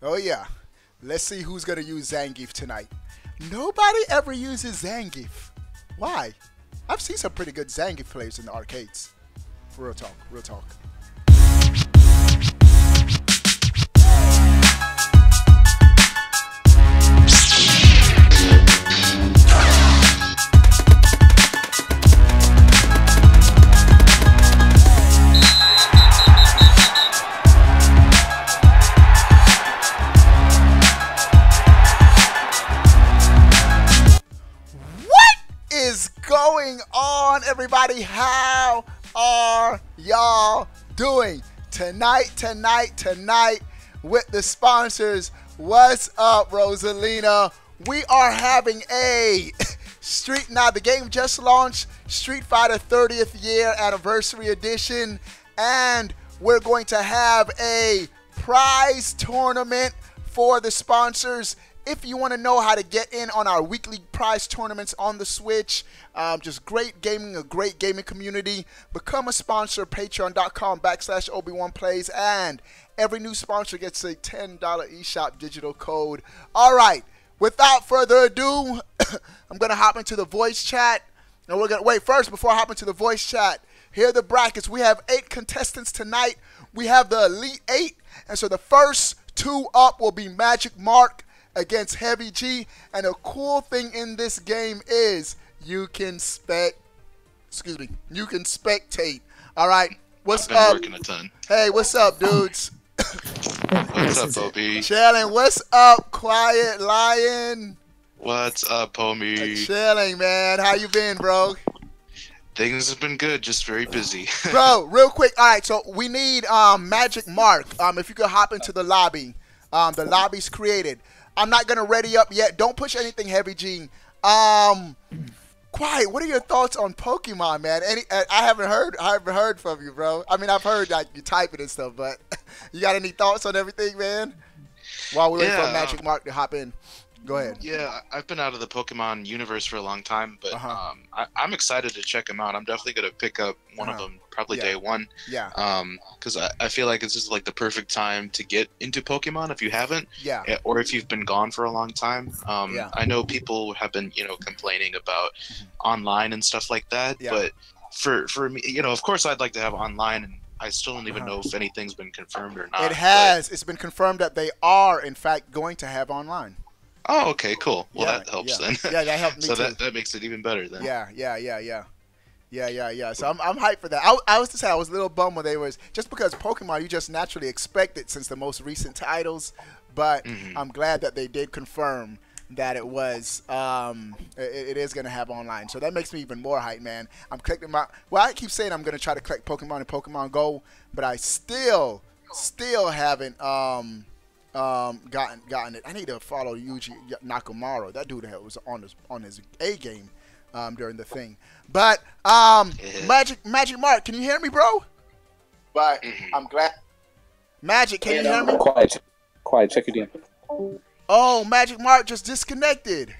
Oh yeah, let's see who's gonna use Zangief tonight. Nobody ever uses Zangief. Why? I've seen some pretty good Zangief players in the arcades. Real talk, real talk. Everybody, how are y'all doing tonight with the sponsors? What's up, Rosalina? We are having a street now. The game just launched, Street Fighter 30th year anniversary edition, and we're going to have a prize tournament for the sponsors. If you want to know how to get in on our weekly prize tournaments on the Switch, just great gaming, a great gaming community, become a sponsor, patreon.com/Obi1Plays, and every new sponsor gets a $10 eShop digital code. All right, without further ado, I'm going to hop into the voice chat. And we're going to, wait, first, before I hop into the voice chat, here are the brackets. We have 8 contestants tonight. We have the Elite 8, and so the first 2 up will be Magic Mark against Heavy G. And a cool thing in this game is you can spectate. All right, what's up? I've been working a ton. Hey, what's up, dudes? What's up, Obi? Chilling. What's up, Quiet Lion? What's up, homie? Chilling, man. How you been, bro? Things have been good, just very busy. Bro, real quick. All right, so we need Magic Mark. If you could hop into the lobby. The lobby's created. I'm not gonna ready up yet. Don't push anything, Heavy G. Quiet. What are your thoughts on Pokemon, man? I haven't heard from you, bro. I mean, I've heard like you type it and stuff, but you got any thoughts on everything, man? While we wait for Magic Mark to hop in, go ahead. Yeah, I've been out of the Pokemon universe for a long time, but I'm excited to check them out. I'm definitely gonna pick up one of them, probably day one. Yeah. Because I feel like it's just like the perfect time to get into Pokemon if you haven't. Yeah. Or if you've been gone for a long time. Yeah. I know people have been, you know, complaining about online and stuff like that. Yeah. But for me, you know, of course I'd like to have online, and I still don't even know if anything's been confirmed or not. It has. It's been confirmed that they are, in fact, going to have online. Oh, okay, cool. Well, that helps then. Yeah, that helped me. So too. That makes it even better then. Yeah. So I'm hyped for that. I was to say I was a little bummed when they was, just because Pokemon you just naturally expect it since the most recent titles, but I'm glad that they did confirm that it was it is gonna have online. So that makes me even more hyped, man. I'm collecting my. Well, I keep saying I'm gonna try to collect Pokemon and Pokemon Go, but I still haven't gotten it. I need to follow Yuji Nakamoto. That dude was on his A game during the thing. But Magic Mark, can you hear me, bro? But I'm glad. Magic, can you hear me? Quiet. Check it in. Oh, Magic Mark just disconnected.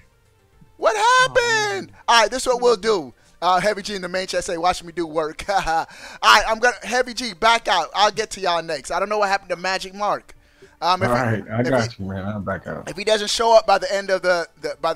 What happened? All right, this is what we'll do. Heavy G in the main chat say, "Watch me do work." All right, I'm gonna Heavy G back out. I'll get to y'all next. I don't know what happened to Magic Mark. All right, I got you, man. I'm back out. If he doesn't show up by the end of the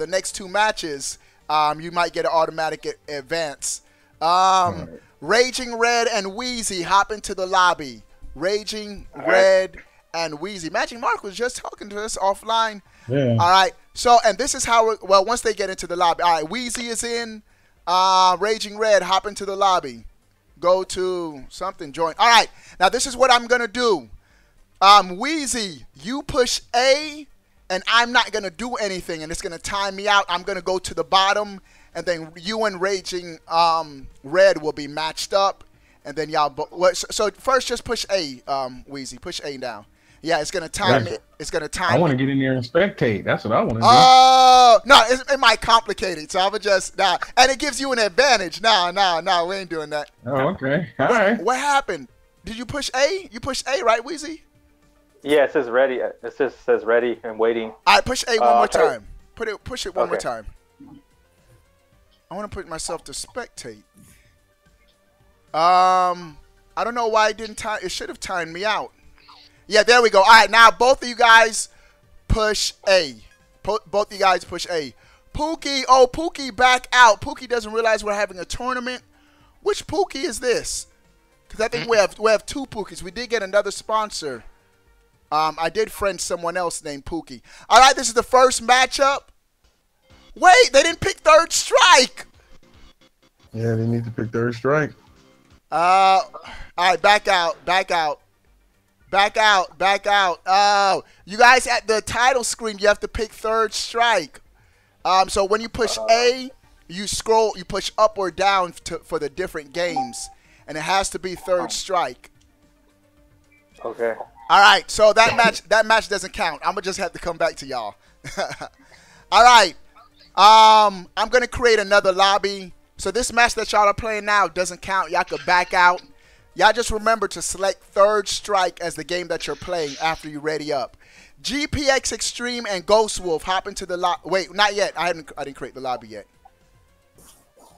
next 2 matches, you might get an automatic advance. Right. Raging Red and Wheezy, hop into the lobby. Raging Red and Wheezy. Magic Mark was just talking to us offline. Yeah. All right. So, and this is how. Well, once they get into the lobby, all right. Wheezy is in. Raging Red, hop into the lobby. Go to something. Join. All right. Now, this is what I'm gonna do. Wheezy, you push A, and I'm not going to do anything, and it's going to time me out. I'm going to go to the bottom, and then you and Raging Red will be matched up, and then y'all so first just push A, Wheezy. Push A down. Yeah, it's going to time it. It's going to time. I want to get in there and spectate. That's what I want to do. Oh, no, it might complicate it, so I would just, nah. And it gives you an advantage. No, we ain't doing that. Oh, okay. All right. What happened? Did you push A? You pushed A, right, Wheezy? Yeah, it says ready. It just says ready and waiting. All right, push A one more time. Push it one more time. I want to put myself to spectate. I don't know why it didn't time. It should have timed me out. Yeah, there we go. All right, now both of you guys push A. Both you guys push A. Pookie, oh, Pookie back out. Pookie doesn't realize we're having a tournament. Which Pookie is this? Because I think we have two Pookies. We did get another sponsor. I did friend someone else named Pookie. All right, this is the first matchup. Wait, they didn't pick Third Strike. Yeah, they need to pick Third Strike. All right, back out, back out. Back out, back out. Oh, you guys at the title screen, you have to pick Third Strike. So when you push A, you scroll, you push up or down for the different games, and it has to be Third Strike. Okay. All right, so that match doesn't count. I'm gonna just have to come back to y'all. All right, I'm gonna create another lobby. So this match that y'all are playing now doesn't count. Y'all could back out. Y'all just remember to select Third Strike as the game that you're playing after you ready up. GPX Extreme and Ghost Wolf hop into the lobby. Wait, not yet. I didn't create the lobby yet.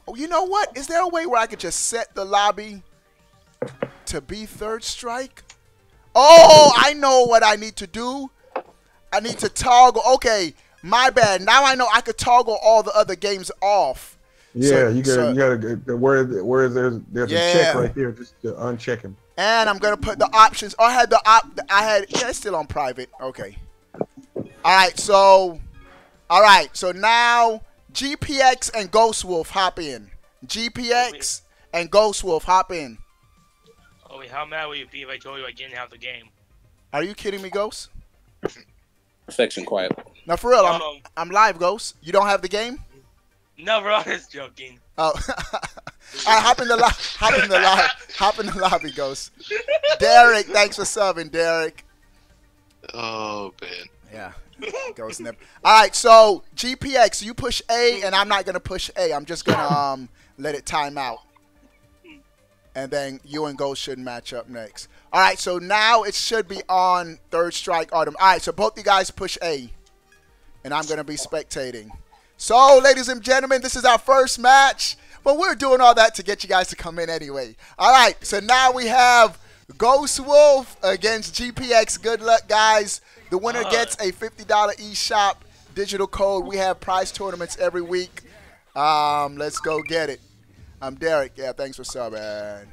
Oh, you know what? Is there a way where I could just set the lobby to be Third Strike? Oh, I know what I need to do. I need to toggle. Okay, my bad. Now I know I could toggle all the other games off. Yeah, so, you gotta where there's a check right there, just to uncheck him. And I'm gonna put the options. Oh, I had the yeah, it's still on private. Okay. All right, so now GPX and Ghost Wolf hop in. GPX and Ghost Wolf hop in. Oh wait, how mad would you be if I told you I didn't have the game? Are you kidding me, Ghost? Section quiet. Now for real, I'm live, Ghost. You don't have the game? No, bro, I'm just joking. Oh, right, hop in the lobby, Ghost. Derek, thanks for subbing, Derek. Oh man. Yeah, Ghost never. All right, so GPX, you push A, and I'm not gonna push A. I'm just gonna let it time out, and then you and Ghost should match up next. All right, so now it should be on Third Strike Autumn. All right, so both you guys push A, and I'm gonna be spectating. So, ladies and gentlemen, this is our first match, but we're doing all that to get you guys to come in anyway. All right, so now we have Ghost Wolf against GPX. Good luck, guys. The winner gets a $50 eShop digital code. We have prize tournaments every week. Let's go get it. I'm Derek. Yeah, thanks for subbing.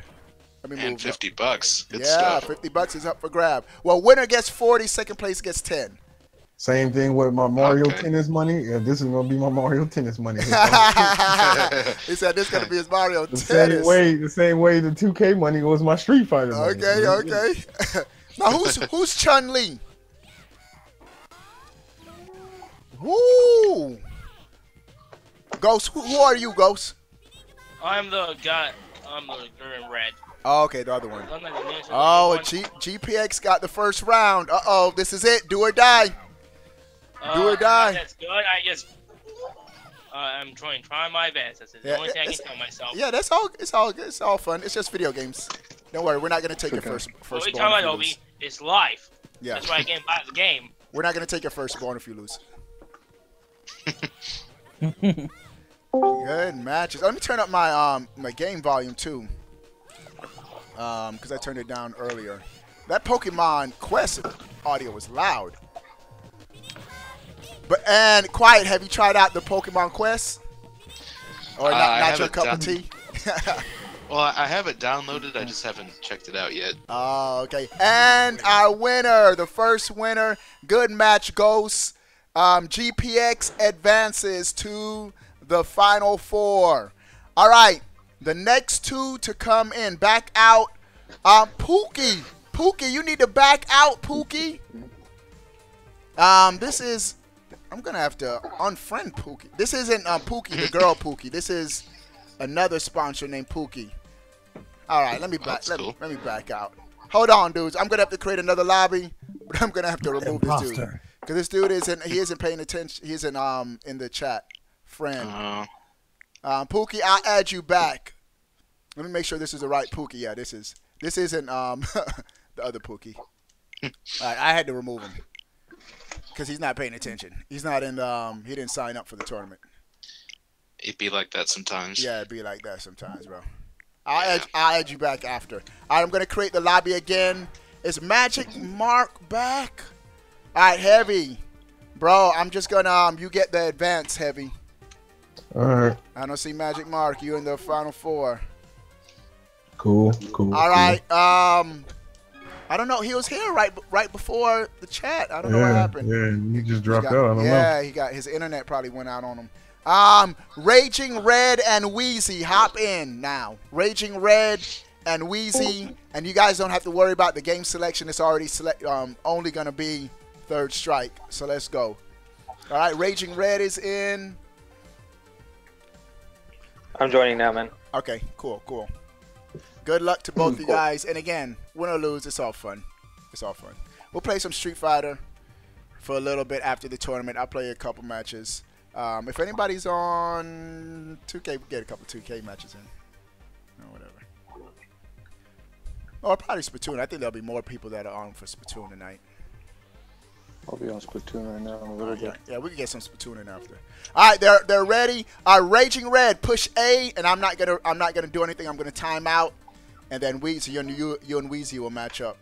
And 50 bucks. Good stuff. 50 bucks is up for grab. Well, winner gets 40, second place gets 10. Same thing with my Mario Tennis money. Yeah, this is gonna be my Mario Tennis money. He said this is gonna be his Mario Tennis. The same way the 2K money was my Street Fighter money. Okay, okay. Now who's Chun-Li? Woo! Ghost, who are you, Ghost? I'm the guy. I'm the girl in red. Oh, okay, the other one. Oh, GPX got the first round. Uh-oh, this is it. Do or die. Do or die. That's good. I just, I'm trying my best. That's the only thing I can tell myself. Yeah, that's all. It's all good. It's all fun. It's just video games. Don't worry, we're not gonna take your first. What are you talking about, Obi? It's life. Yeah. That's why I can't buy the game. We're not gonna take your firstborn if you lose. Good matches. Let me turn up my my game volume too. Because I turned it down earlier. That Pokemon Quest audio was loud. But, and Quiet, have you tried out the Pokemon Quest? Or not your cup of tea? Well, I have it downloaded. I just haven't checked it out yet. Oh, okay. And our winner, the first winner, good match, Ghost. GPX advances to the Final Four. All right, the next two to come in. Back out. Pookie. Pookie, you need to back out, Pookie. This is... I'm going to have to unfriend Pookie. This isn't Pookie, the girl Pookie. This is another sponsor named Pookie. All right, let me back out. Hold on, dudes. I'm going to have to create another lobby, but I'm going to have to remove this dude. Because this dude isn't paying attention. He isn't in the chat. Friend. Pookie, I'll add you back. Let me make sure this is the right Pookie. Yeah, this isn't the other Pookie. All right, I had to remove him. Because he's not paying attention. He's not in the, he didn't sign up for the tournament. It'd be like that sometimes. Yeah, it'd be like that sometimes, bro. I'll add you back after. All right, I'm going to create the lobby again. It's Magic Mark back. All right, Heavy. Bro, I'm just gonna, you get the advance, Heavy. Alright. I don't see Magic Mark. You in the Final Four. Cool, cool. Alright, cool. I don't know. He was here right before the chat. I don't know what happened. Yeah, he just dropped out. I don't know. Yeah, he got, his internet probably went out on him. Raging Red and Wheezy, hop in now. Raging Red and Wheezy, and you guys don't have to worry about the game selection. It's already select. Only gonna be Third Strike. So let's go. All right, Raging Red is in. I'm joining now, man. Okay, cool, cool. Good luck to both of you guys. And again, win or lose, it's all fun. It's all fun. We'll play some Street Fighter for a little bit after the tournament. I'll play a couple matches. If anybody's on 2K, we get a couple 2K matches in. Or whatever. Or probably Splatoon. I think there'll be more people that are on for Splatoon tonight. I'll be on Splatoon right now. A little bit. Yeah, we can get some Splatoon in after. All right, they're ready. Raging Red, push A, and I'm not gonna do anything. I'm gonna time out, and then Weezy, so you and Weezy will match up.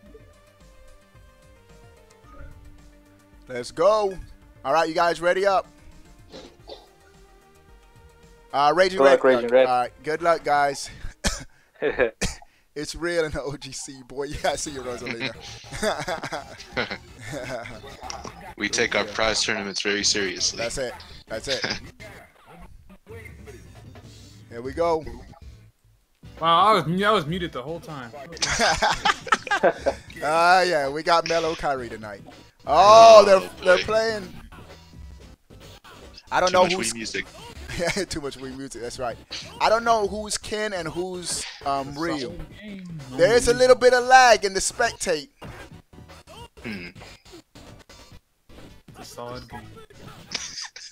Let's go. All right, you guys ready up? Raging Red. All right, good luck, guys. It's real in the OGC, boy. You gotta see your Rosalina. We take our prize tournaments very seriously. That's it. That's it. Here we go. Wow, I was muted the whole time. Yeah, we got Melo Kyrie tonight. Oh, they're playing. I don't know who's music. Yeah, too much weird music. That's right. I don't know who's Ken and who's Ryu. There is a little bit of lag in the spectate.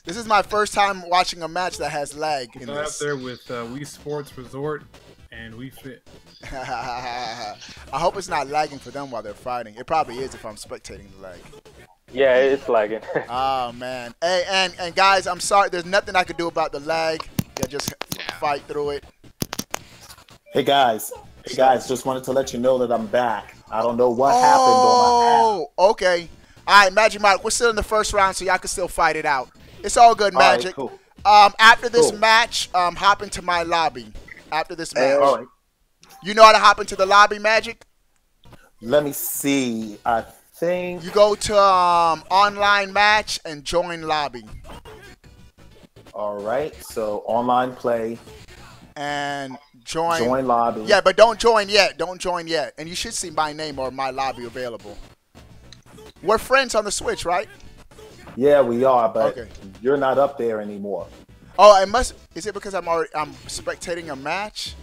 This is my first time watching a match that has lag. In this. Up there with Wii Sports Resort and Wii Fit. I hope it's not lagging for them while they're fighting. It probably is if I'm spectating the lag. Yeah, it's lagging. Oh man. Hey, and guys, I'm sorry. There's nothing I could do about the lag. Yeah, just fight through it. Hey guys, just wanted to let you know that I'm back. I don't know what happened on my app. Oh, okay. All right, Magic Mike, we're still in the first round, so y'all can still fight it out. It's all good, Magic. All right, cool. After this match, hop into my lobby. After this match, all right. You know how to hop into the lobby, Magic? Let me see. Thing. You go to online match and join lobby. All right, so online play and join lobby. Yeah, but don't join yet. Don't join yet. And you should see my name or my lobby available. We're friends on the Switch, right? Yeah, we are, but you're not up there anymore. Oh, is it because I'm spectating a match?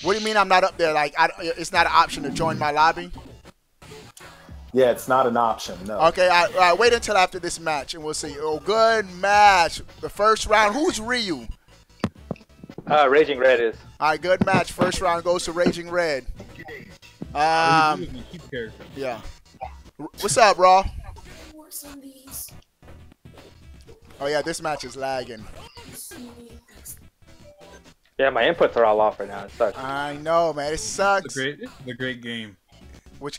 What do you mean I'm not up there? Like it's not an option to join my lobby? Yeah, it's not an option, no. Okay, all right, wait until after this match, and we'll see. Oh, good match. The first round, who's Ryu? Raging Red is. All right, good match. First round goes to Raging Red. Yeah. What's up, Raw? Oh, yeah, this match is lagging. Yeah, my inputs are all off right now. It sucks. I know, man. It sucks. It's a great game. What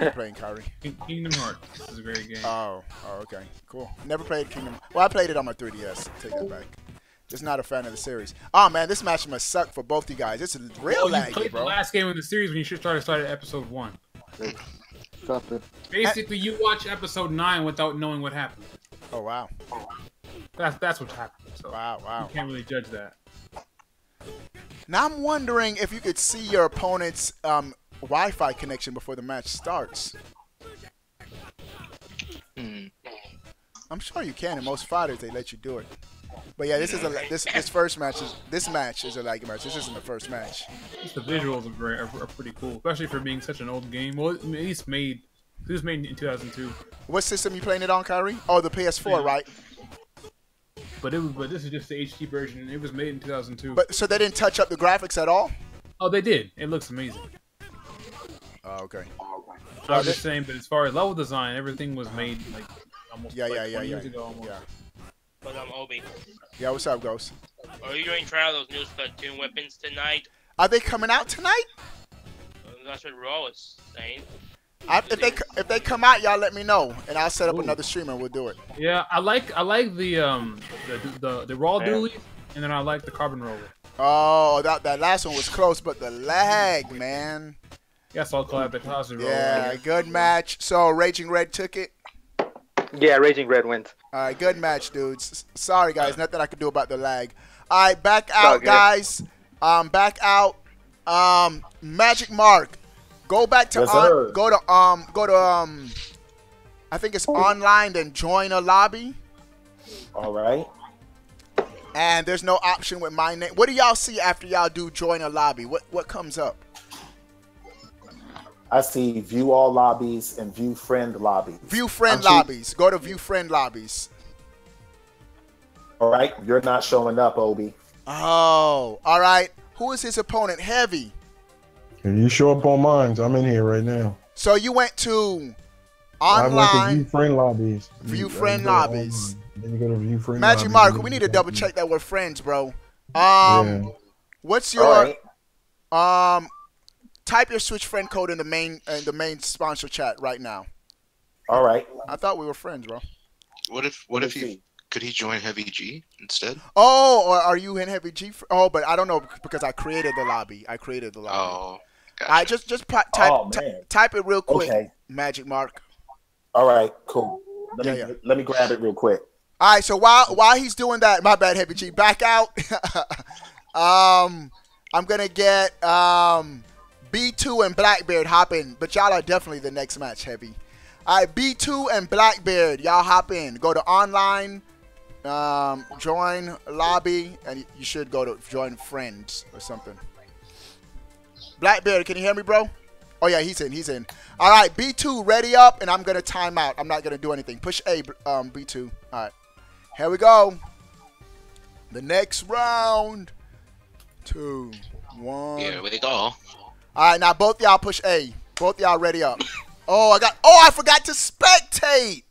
are you playing, Kyrie? Kingdom Hearts. This is a great game. Oh, okay. Cool. Never played Kingdom Hearts. Well, I played it on my 3DS. Take that back. Just not a fan of the series. Oh, man, this match must suck for both you guys. It's real laggy, bro. You played the last game of the series when you should start at episode 1. Stop it. Basically, you watch episode 9 without knowing what happened. Oh, wow. That's what happened. So wow. You can't really judge that. Now, I'm wondering if you could see your opponent's... Wi-Fi connection before the match starts. I'm sure you can. In most fighters, they let you do it. But yeah, this first match is a laggy match. This isn't the first match. The visuals are pretty cool, especially for being such an old game. Well, at least it was made in 2002. What system you playing it on, Kyrie? Oh, the PS4, right? But this is just the HD version. It was made in 2002. But so they didn't touch up the graphics at all? Oh, they did. It looks amazing. Oh, okay. So I was just saying, but as far as level design, everything was made like almost 20 years ago. Almost. Yeah. But I'm Obi. Yeah, what's up, Ghost? Are you doing trial of those new Splatoon weapons tonight? Are they coming out tonight? That's what Raw is saying. If they come out, y'all let me know, and I'll set up another stream and we'll do it. Yeah, I like the raw dually, and then I like the carbon roller. Oh, that last one was close, but the lag, man. Yeah, so I'll collab the classic roller. Yeah, good match. So Raging Red took it. Yeah, Raging Red wins. All right, good match, dudes. Sorry, guys, nothing I can do about the lag. All right, back out, guys. Back out. Magic Mark, go back to go to I think it's online, then join a lobby. All right. And there's no option with my name. What do y'all see after y'all do join a lobby? What comes up? I see view all lobbies and view friend lobbies. View friend lobbies. Go to view friend lobbies. All right. You're not showing up, Obi. Oh, all right. Who is his opponent? Heavy. Can you show up on mine? I'm in here right now. So you went to online. I went to view friend lobbies. View friend lobbies. Then you go to view friend lobbies. Magic Mark, we need to double check that we're friends, bro. What's your type your Switch friend code in the main sponsor chat right now. All right. I thought we were friends, bro. What if he could he join Heavy G instead? Oh, or are you in Heavy G? Oh, but I don't know because I created the lobby. Oh, gotcha. I just type it real quick. Okay. Magic Mark. All right, cool. Let me grab it real quick. All right. So while he's doing that, my bad, Heavy G, back out. I'm gonna get B2 and Blackbeard hop in, but y'all are definitely the next match, Heavy. All right, B2 and Blackbeard, y'all hop in. Go to online, join lobby, and you should go to join friends or something. Blackbeard, can you hear me, bro? Oh, yeah, he's in, he's in. All right, B2, ready up, and I'm going to time out. I'm not going to do anything. Push A, B2. All right, here we go. The next round. 2, 1. Here we go. All right, now both y'all push A. Both y'all ready up. Oh, I forgot to spectate.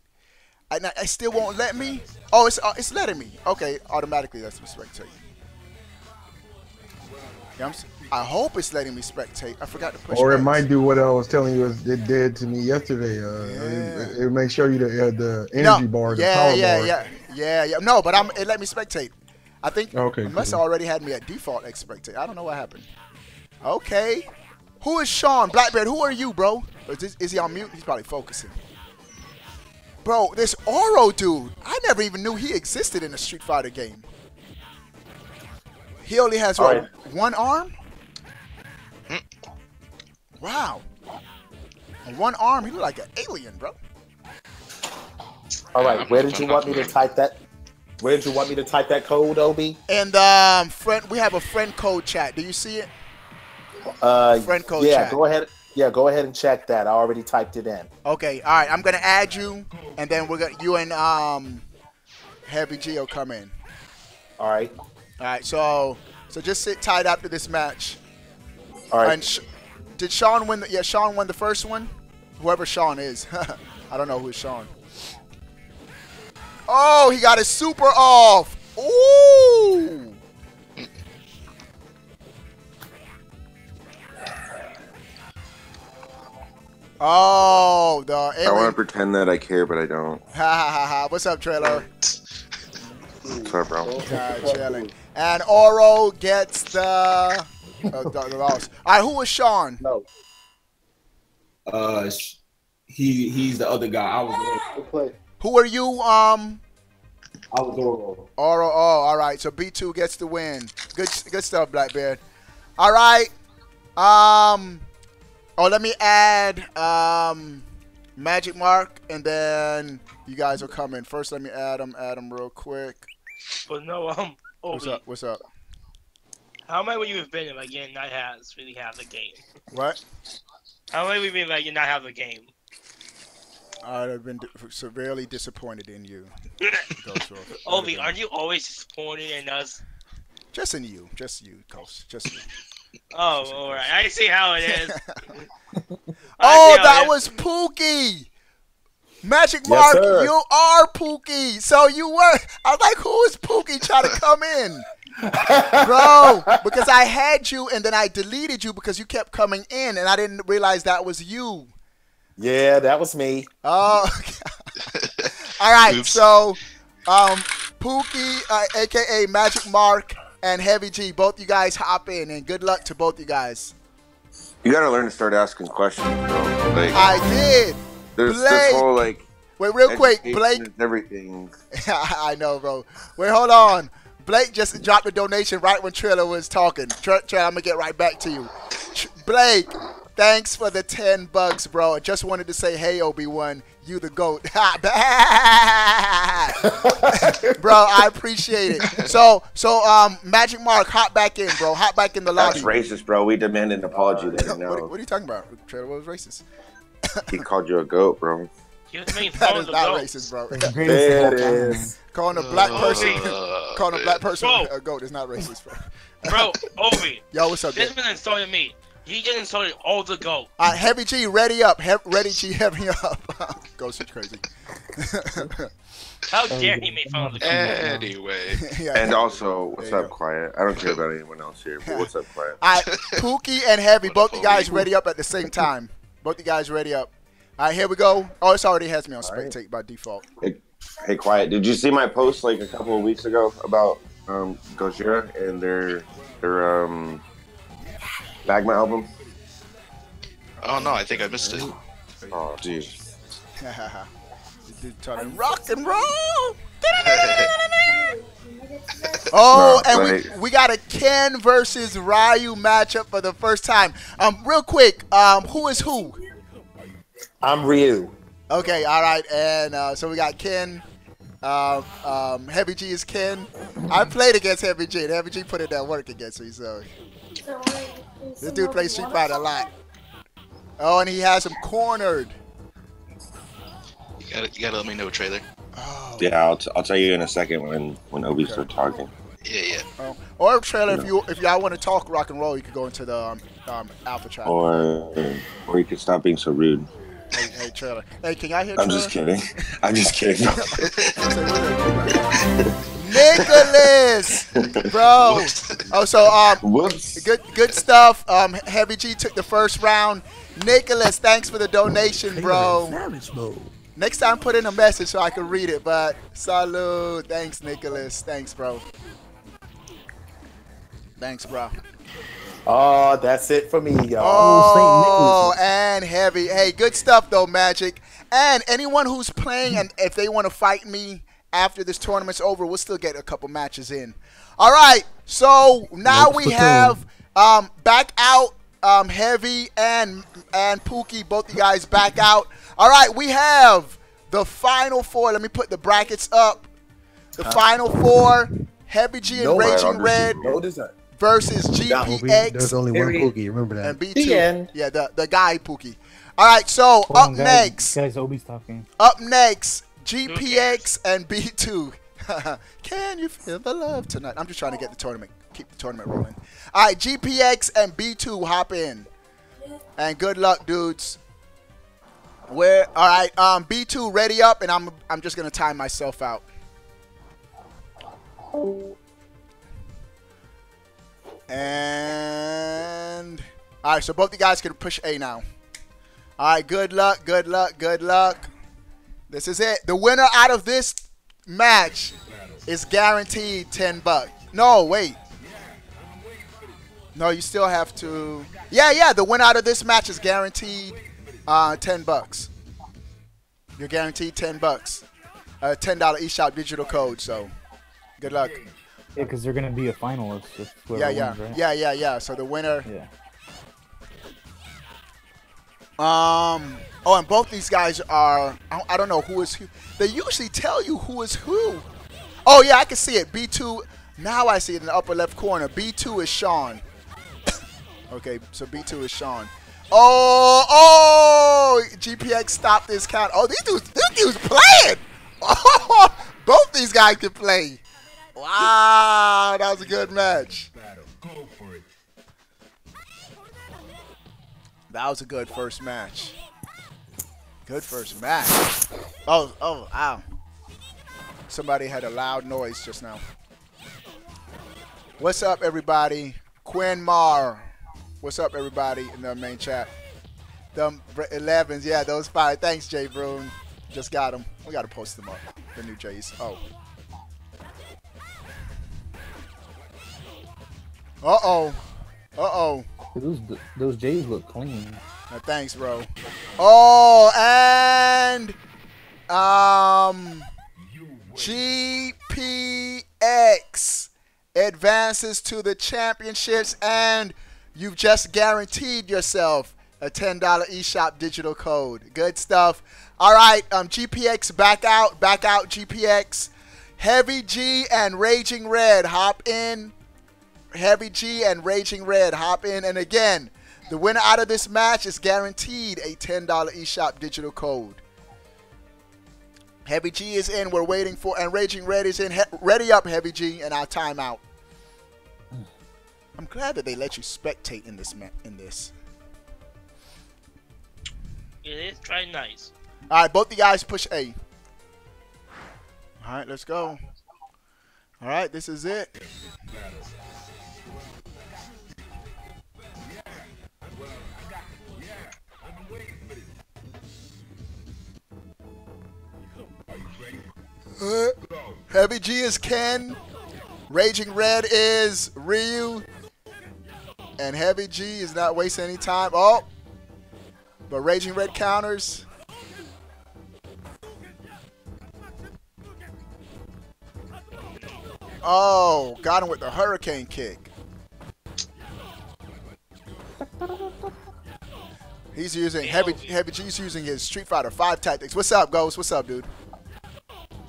I still won't let me. Oh, it's letting me. Okay, automatically that's me spectate. Yeah, I hope it's letting me spectate. I forgot to push. Or it might do what I was telling you it did to me yesterday. It may show you the energy bar, the power bar. Yeah. No, but it let me spectate. I think it must have already had me at default spectate. I don't know what happened. Okay. Who is Sean? Blackbeard, who are you, bro? Is he on mute? He's probably focusing. Bro, this Oro dude, I never even knew he existed in a Street Fighter game. He only has, one arm? Wow. And one arm, he looked like an alien, bro. All right, where did you want me to type that? Where did you want me to type that code, Obi? And we have a friend code chat. Do you see it? Friend code chat. Go ahead. Yeah, go ahead and check that. I already typed it in. Okay, all right. I'm gonna add you, and then you and Heavy G will come in. All right. All right. So just sit tight after this match. All right. And did Sean win? Yeah, Sean won the first one. Whoever Sean is, I don't know who's Sean. Oh, he got his super off. Ooh. Oh, I want to pretend that I care, but I don't. Ha ha ha ha! What's up, Trailer? What's up, bro? Chilling. And Oro gets the loss. All right, who was Sean? No. He's the other guy. I was Oro. Who are you? I was Oro. Oro. Oh, all right. So B2 gets the win. Good stuff, Blackbeard. All right. Oh, let me add Magic Mark, and then you guys will come in. First, let me add them real quick. But no, Obi, what's up? How many would you have been if, like, you did not really have the game? What? How many would you been like you not have the game? I would have been severely disappointed in you. Obi, aren't you always disappointed in us? Just in you. Just you, Coach. Just you. Oh, all right. I see how it is. Oh, that was Pookie. Magic Mark, yes, you are Pookie. So you were. I was like, who is Pookie trying to come in? Bro, because I had you and then I deleted you because you kept coming in and I didn't realize that was you. Yeah, that was me. Oh, all right. Oops. So, Pookie, aka Magic Mark, and Heavy G, both you guys hop in, and good luck to both you guys. You gotta learn to start asking questions, you know? Like, I did. There's Blake. This whole like. Wait, real quick, Blake. Everything. I know, bro. Wait, hold on. Blake just dropped a donation right when Triller was talking. Triller, I'm gonna get right back to you. Blake, thanks for the 10 bucks, bro. I just wanted to say, hey, Obi-Wan, you the GOAT. Bro, I appreciate it. So, Magic Mark, hop back in, bro. Hop back in the lobby. That's racist, bro. We demand an apology there now. What are you talking about, Triller? What was racist? He called you a goat, bro. That is not racist, bro. There it is. Calling a black person, calling a black person a goat is not racist, bro. Bro, Obi. Yo, what's up, this man insulted me. He just insulted all the goat. All right, Heavy G, ready up. Ready G, heavy up. Ghost is crazy. How dare he make fun of the goat? Anyway. Yeah, and also, what's up, Quiet? I don't care about anyone else here, but what's up, Quiet? All right, Pookie and Heavy, both you guys ready up at the same time. Both you guys ready up. All right, here we go. Oh, it's already has me on spectate by default. Hey, Quiet, did you see my post like a couple of weeks ago about Gojira and their Magma album? Oh, no, I think I missed it. Oh, dude. And rock and roll! Oh, and we got a Ken versus Ryu matchup for the first time. Real quick, who is who? I'm Ryu. Okay, all right, and so we got Ken. Heavy G is Ken. I played against Heavy G, and Heavy G put it at work against me, so. This dude plays Street Fighter a lot. Oh, and he has him cornered. You gotta let me know, Trailer. Oh. Yeah, I'll tell you in a second when Obi starts talking. Yeah. Or Trailer, if y'all want to talk rock and roll, you could go into the alpha chat. Or you could stop being so rude. Hey, Trailer. Hey, can y'all hear Trailer? I'm just kidding. Nicholas, bro. Whoops. Oh, so whoops. Good stuff. Heavy G took the first round. Nicholas, thanks for the donation, bro. Next time, put in a message so I can read it. But salud, thanks, Nicholas. Thanks, bro. Thanks, bro. Oh, that's it for me, y'all. Oh, and Heavy. Hey, good stuff, though, Magic. And anyone who's playing, and if they want to fight me after this tournament's over, we'll still get a couple matches in. All right, so now we have back out, Heavy and Pookie, both you guys back out. All right, we have the final four. Let me put the brackets up. The final four, Heavy G and Raging Red versus GPX. There's only one Pookie, remember that. And B2. Yeah, the guy Pookie. All right, so up next. Guys, Obi's talking. Up next, GPX and B2. Can you feel the love tonight? I'm just trying to get the tournament, keep the tournament rolling. All right, GPX and B2 hop in. And good luck, dudes. All right, B2 ready up, and I'm just gonna time myself out. And all right, so both you guys can push A now. All right, good luck, good luck, good luck. This is it. The winner out of this match is guaranteed 10 bucks. No, wait. No, you still have to. Yeah. The winner out of this match is guaranteed 10 bucks. You're guaranteed 10 bucks. A $10 eShop digital code. So, good luck. Yeah, because they're gonna be a finalist. Wins, right? Yeah. So the winner. Yeah. Oh, and both these guys are, I don't know who is who. They usually tell you who is who. Oh, yeah, I can see it. B2, now I see it in the upper left corner. B2 is Sean. Okay, so B2 is Sean. Oh, GPX stopped this count. Oh, these dudes playing. Oh, both these guys can play. Wow, that was a good match. Go for it. That was a good first match. Good first match. Oh, ow. Somebody had a loud noise just now. What's up, everybody? Quinn Mar. What's up, everybody, in the main chat? Them 11s, yeah, those five. Thanks, Jay Brune. Just got them. We got to post them up. The new Jays. Oh. Uh-oh. Uh-oh. Those Jays look clean. No, thanks, bro. Oh, and... GPX advances to the championships, and you've just guaranteed yourself a $10 eShop digital code. Good stuff. All right, GPX, back out, GPX. Heavy G and Raging Red, hop in. Heavy G and Raging Red, hop in. And again, the winner out of this match is guaranteed a $10 eShop digital code. Heavy G is in. We're waiting for, and Raging Red is in. Ready up, Heavy G, and our timeout. I'm glad that they let you spectate in this. It is trying nice. All right, both the guys push A. All right, let's go. All right, this is it. Heavy G is Ken. Raging Red is Ryu. And Heavy G is not wasting any time. Oh. But Raging Red counters. Oh, got him with the hurricane kick. He's using Heavy G's using his Street Fighter 5 tactics. What's up, Ghost? What's up, dude?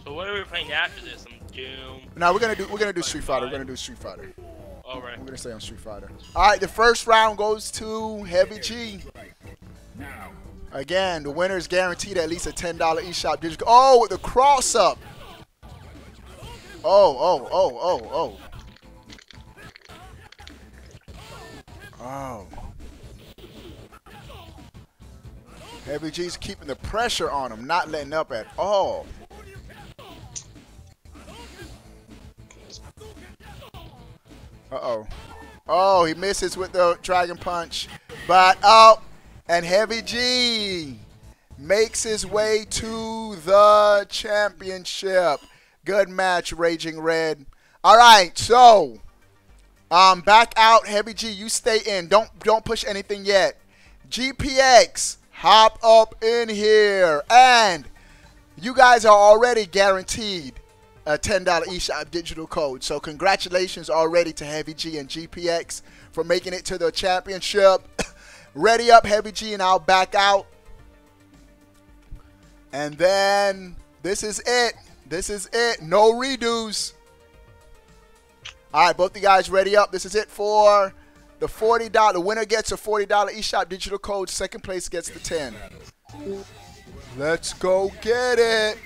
So what are we playing after this? I'm Doom. No, we're gonna do Street Fighter. We're gonna do Street Fighter. All right. We're gonna stay on Street Fighter. All right. The first round goes to Heavy G. Again, the winner is guaranteed at least a $10 eShop digital. Oh, with the cross up. Oh. Heavy G's keeping the pressure on him, not letting up at all. Uh-oh. Oh, he misses with the Dragon Punch. But, oh, and Heavy G makes his way to the championship. Good match, Raging Red. All right, so back out, Heavy G. You stay in. Don't push anything yet. GPX, hop up in here. And you guys are already guaranteed a $10 eShop digital code. So congratulations already to Heavy G and GPX for making it to the championship. Ready up, Heavy G, and I'll back out. And then this is it. This is it. No redos. All right, both the guys ready up. This is it for the $40. The winner gets a $40 eShop digital code. Second place gets the 10. Let's go get it.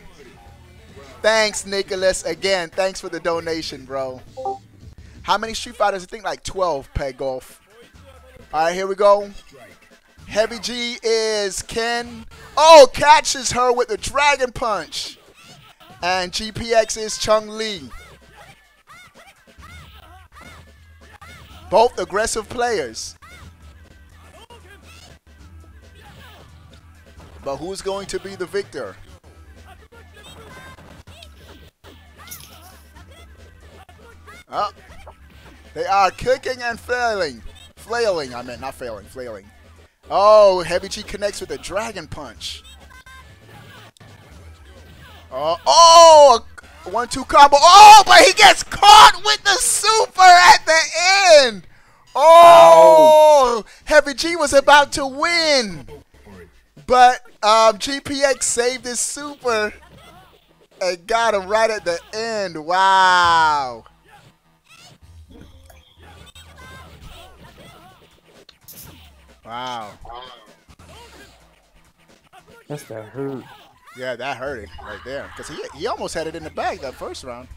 Thanks, Nicholas. Again, thanks for the donation, bro. How many Street Fighters? I think like 12, Peg Golf. All right, here we go. Heavy G is Ken. Oh, catches her with the Dragon Punch. And GPX is Chun-Li. Both aggressive players. But who's going to be the victor? Oh, they are kicking and failing. Flailing, I meant, not failing, flailing. Oh, Heavy G connects with a Dragon Punch. Oh, 1-2 combo. Oh, but he gets caught with the super at the end. Oh, Heavy G was about to win. But GPX saved his super and got him right at the end. Wow. Wow. That's that hurt. Yeah, that hurt it right there. Because he almost had it in the bag that first round.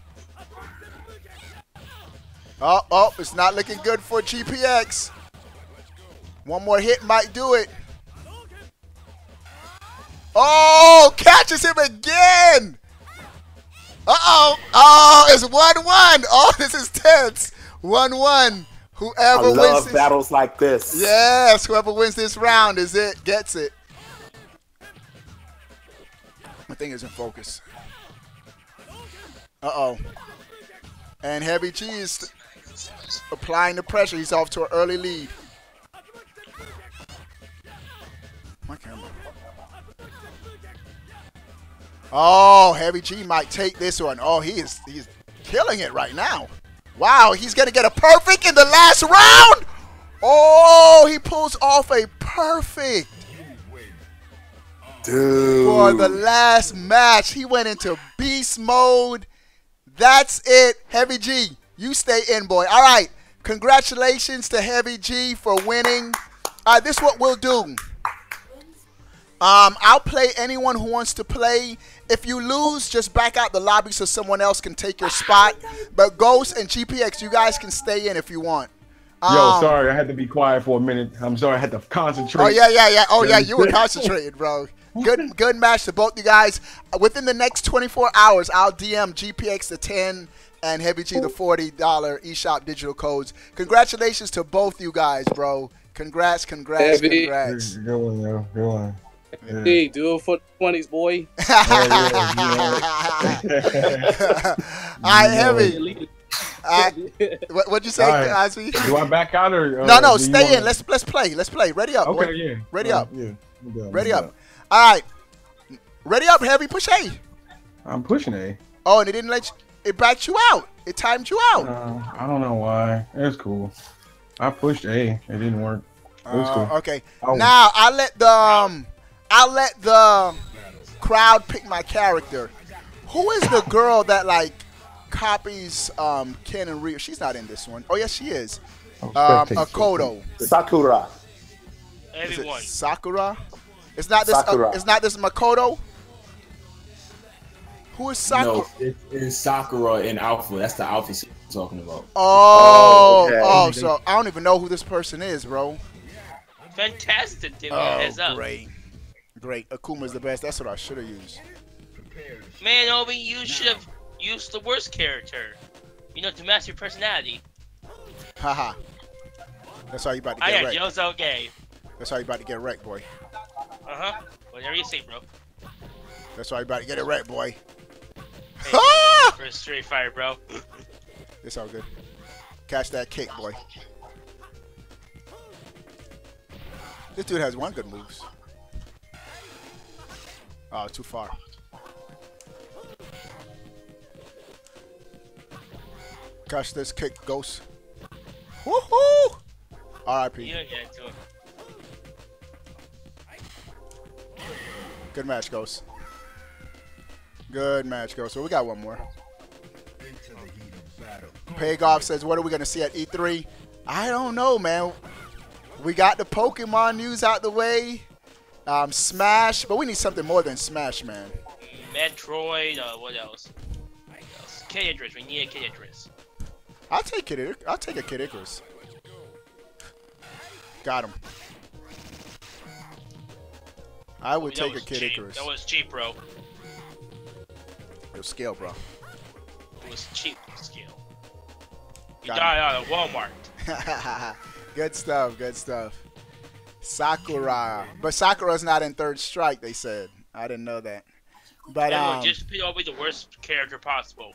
Oh, oh, it's not looking good for GPX. One more hit might do it. Oh, catches him again. Uh-oh. Oh, it's 1-1. Oh, this is tense. 1-1. Whoever wins. I love battles like this. Yes, whoever wins this round is it, gets it. My thing is in focus. Uh-oh. And Heavy Cheese applying the pressure. He's off to an early lead. My camera. Oh, Heavy G might take this one. Oh, he's killing it right now. Wow, he's going to get a perfect in the last round. Oh, he pulls off a perfect. Dude. For the last match, he went into beast mode. That's it. Heavy G, you stay in, boy. All right. Congratulations to Heavy G for winning. All right, this is what we'll do. I'll play anyone who wants to play. If you lose, just back out the lobby so someone else can take your spot. But Ghost and GPX, you guys can stay in if you want. Yo, sorry, I had to be quiet for a minute. I'm sorry, I had to concentrate. Oh, yeah, yeah, yeah. Oh, yeah, you were concentrated, bro. Good match to both you guys. Within the next 24 hours, I'll DM GPX the 10 and Heavy G the $40 eShop digital codes. Congratulations to both you guys, bro. Congrats, congrats, congrats. Good one, yo. Good one. Yeah. Hey, do it for the 20s, boy. All right, Heavy. What'd you say, Ozzy? Right. Do I back out or? No, no, stay in. Let's play. Let's play. Ready up. Okay, boy. Yeah. Ready up. Yeah. Ready up. All right. Ready up, Heavy. Push A. I'm pushing A. Oh, and it didn't let you. It backed you out. It timed you out. I don't know why. It's cool. I pushed A. It didn't work. It was cool. Okay. Oh. Now I let the. I'll let the crowd pick my character. Who is the girl that, like, copies Ken and Ryu? She's not in this one. Oh, yes, she is. Makoto. Sakura. Anyone. Is it Sakura? It's not this, Sakura. It's not this Makoto? Who is Sakura? No, it's Sakura in Alpha. That's the Alpha she's talking about. Oh, okay. Oh, so I don't even know who this person is, bro. Fantastic, dude. Oh, great. Great, Akuma's the best. That's what I should have used. Man, Obi, you should have used the worst character. You know, to match your personality. Haha. That's how you about to get wrecked. I got Yozo gay. That's how you about to get wrecked, boy. Uh-huh. Whatever you say, bro. That's how you about to get it wrecked, boy. Hey, for a straight fire, bro. It's all good. Catch that kick, boy. This dude has one good moves. Oh, too far. Gosh, this kick, Ghost. Woohoo! RIP. You don't get it to him. Good match, Ghost. Good match, Ghost. So we got one more. Pagoff says, what are we going to see at E3? I don't know, man. We got the Pokemon news out the way. Smash, but we need something more than Smash, man. Metroid, what else? Kid Icarus, we need a Kid Icarus. I'll take Kid. I'll take a Kid Icarus. Got him. I would take a Kid Icarus. That was cheap, bro. It was scale, bro. It was cheap scale. You died out of Walmart. Good stuff. Good stuff. Sakura, but Sakura's not in Third Strike. They said I didn't know that. But just be always the worst character possible.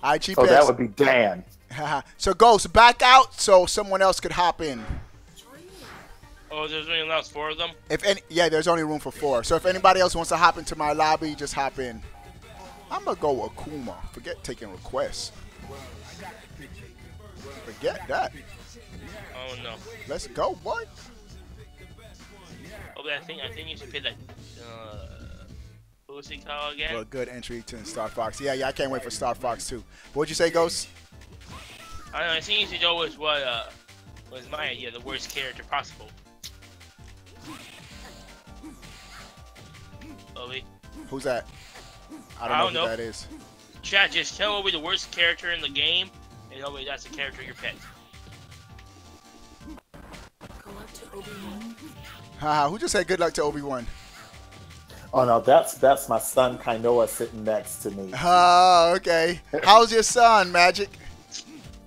I cheap. So that would be Dan. So Ghost back out so someone else could hop in. Oh, there's only else four of them. If any, yeah, there's only room for four. So if anybody else wants to hop into my lobby, just hop in. I'm gonna go Akuma. Forget taking requests. Forget that. Oh no! Let's go, boy. Oh, but I think you should pay that. What was he called again? Well, good entry to Star Fox. Yeah, yeah. I can't wait for Star Fox too. What'd you say, Ghost? I don't know. I think you should go with what was my idea, the worst character possible. Obi. Who's that? I don't know who that is. Chat, just tell Obi the worst character in the game, and Obi, that's the character you're pet. Haha, who just said good luck to Obi-Wan? Oh no, that's my son Kainoa sitting next to me. Oh, okay. How's your son, Magic?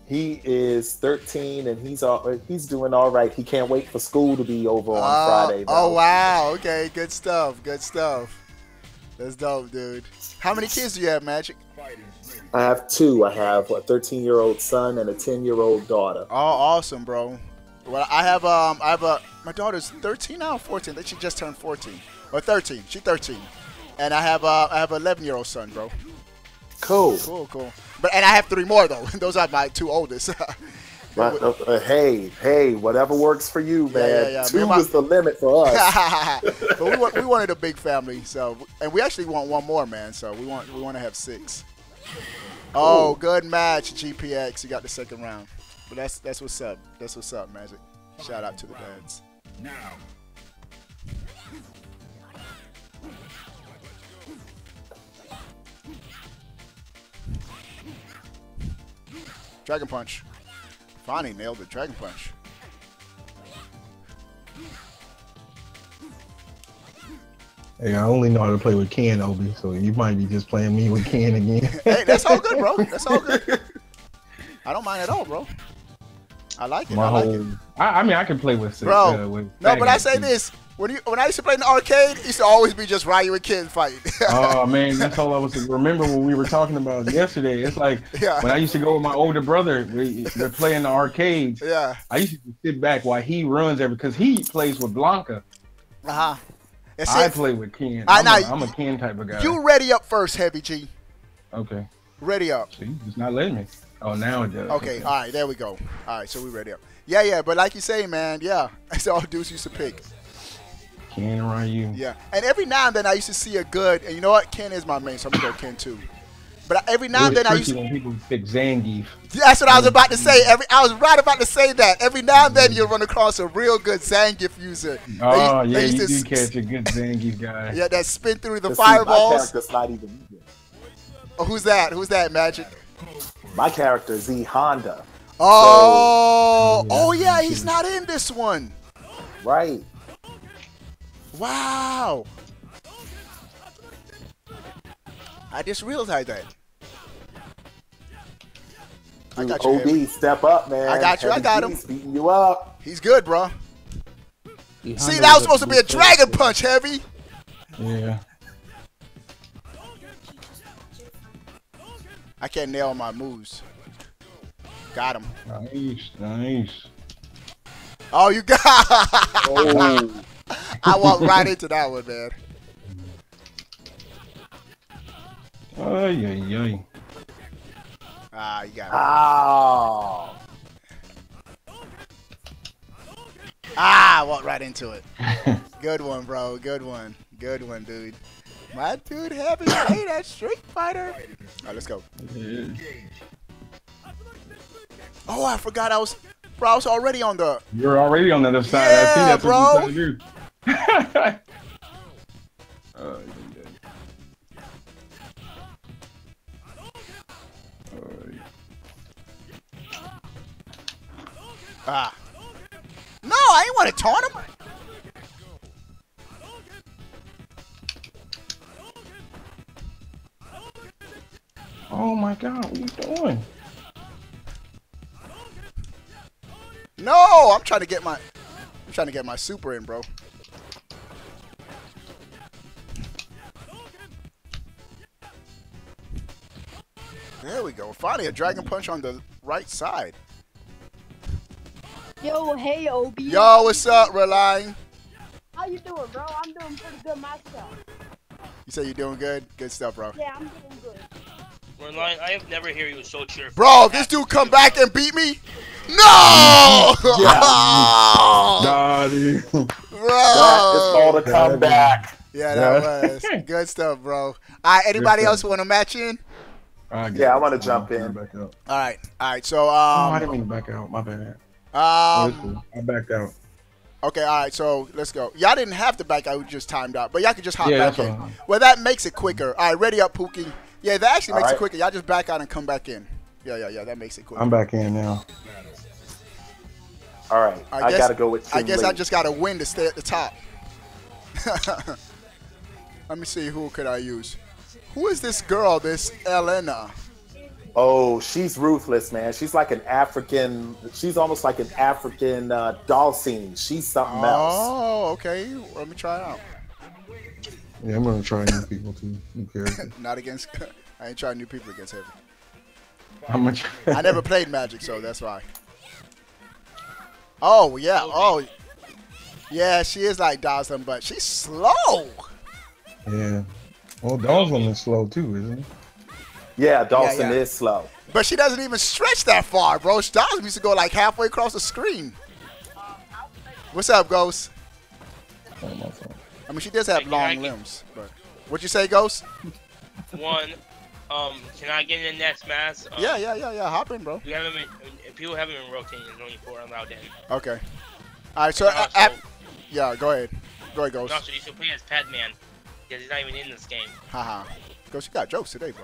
He is 13 and he's doing all right. He can't wait for school to be over on Friday. Though. Oh wow! Okay, good stuff. Good stuff. That's dope, dude. How many kids do you have, Magic? I have two. I have a 13-year-old son and a 10-year-old daughter. Oh, awesome, bro. Well, I have my daughter's 13 now, 14. I think she just turned 14 or 13. She's 13, and I have an 11-year-old son, bro. Cool. Cool, cool. But and I have three more though. Those are my two oldest. Hey, whatever works for you, man. Yeah. Two is the limit for us. But we wanted a big family, so and we actually want one more, man. So we want to have six. Cool. Oh, good match, GPX. You got the second round. But that's what's up. That's what's up, Magic. Shout out to the dads. Now. Dragon Punch. Finally nailed the Dragon Punch. Hey, I only know how to play with Ken, Obi, so you might be just playing me with Ken again. Hey, that's all good, bro. That's all good. I don't mind at all, bro. I like it. I mean, I can play with it. Bro, no, but I say this. When I used to play in the arcade, it used to always be just Ryu and Ken fighting. Oh, man, that's all I was. Remember when we were talking about yesterday? It's like when I used to go with my older brother, they're playing the arcade. Yeah. I used to sit back while he runs everything because he plays with Blanca. Uh-huh. I play with Ken. I'm a Ken type of guy. You ready up first, Heavy G. Okay. Ready up. See, it's not letting me. Oh, now it does. Okay, all right, there we go. All right, so we ready up. Yeah, but like you say, man, that's all dudes used to pick. Ken and Ryu. Yeah, and every now and then I used to see a good, and you know what? Ken is my main, so I'm going to go Ken too. But every now and then I used to... people pick Zangief. That's what I was about to say. I was right about to say that. Every now and then you'll run across a real good Zangief user. Oh, yeah, you do catch a good Zangief guy. Yeah, that spin through the fireballs. That's not even... Oh, who's that? Who's that, Magic? My character, Z Honda. Oh, so, yeah, he's not in this one. Right. Wow. I just realized that. Dude, I got you. OB, step up, man. I got you. Heavy I got him. Beating you up. He's good, bro. See, that was supposed to be a dragon punch, Heavy. Yeah. I can't nail my moves. Got him. Nice. Oh, you got oh. I walked right into that one, man. Ay. Ah, you got it. Oh. Ah, I walked right into it. Good one, bro. Good one. Good one, dude. My dude haven't played that Street Fighter. All right, let's go. Oh, I forgot I was already on the... You're already on the other side. Yeah, I think that's bro. What you trying to do. Ah. No, I ain't want to taunt him. Oh my God, what are you doing? No, I'm trying to get my super in, bro. There we go. Finally a dragon punch on the right side. Yo, hey OB. Yo, what's up, Relying? How you doing, bro? I'm doing pretty good myself. You say you're doing good? Good stuff, bro. Yeah, I'm doing good. Relying, I have never heard you so cheerful. Bro, this dude come back and beat me? No! Yeah. Nah, dude. Bro. That's all the comeback. Yeah, that was. Good stuff, bro. All right, anybody else want to match in? Yeah, I want to jump in. Back out. All right, so... I didn't mean to back out. My bad. I backed out. Okay, all right, so let's go. Y'all didn't have to back out. We just timed out. But y'all could just hop back in. Fine. Well, that makes it quicker. All right, ready up, Pookie. Yeah, that actually makes it quicker. Y'all just back out and come back in. Yeah, that makes it quicker. I'm back in now. All right, I got to go with Chun-Li. I guess I just got to win to stay at the top. Let me see, who could I use? Who is this girl, this Elena? Oh, she's ruthless, man. She's like an African. She's almost like an African doll scene. She's something else. Oh, okay. Let me try it out. Yeah, I'm gonna try new people too. New characters. Not against. I ain't trying new people against Heavy. How much? I never played Magic, so that's why. Oh yeah. Oh yeah. She is like Dawson, but she's slow. Yeah. Well, Dawson is slow too, isn't he? Yeah, Dawson is slow. But she doesn't even stretch that far, bro. Dawson used to go like halfway across the screen. What's up, Ghost? I mean, she does have long limbs. But what'd you say, Ghost? One, can I get in the next match? Yeah. Hop in, bro. If people haven't been rotating, there's only four allowed in. Okay. All right, so yeah, go ahead. Go ahead, Ghost. Also, you should play as Pac-Man because he's not even in this game. Haha. Ghost, you got jokes today, bro.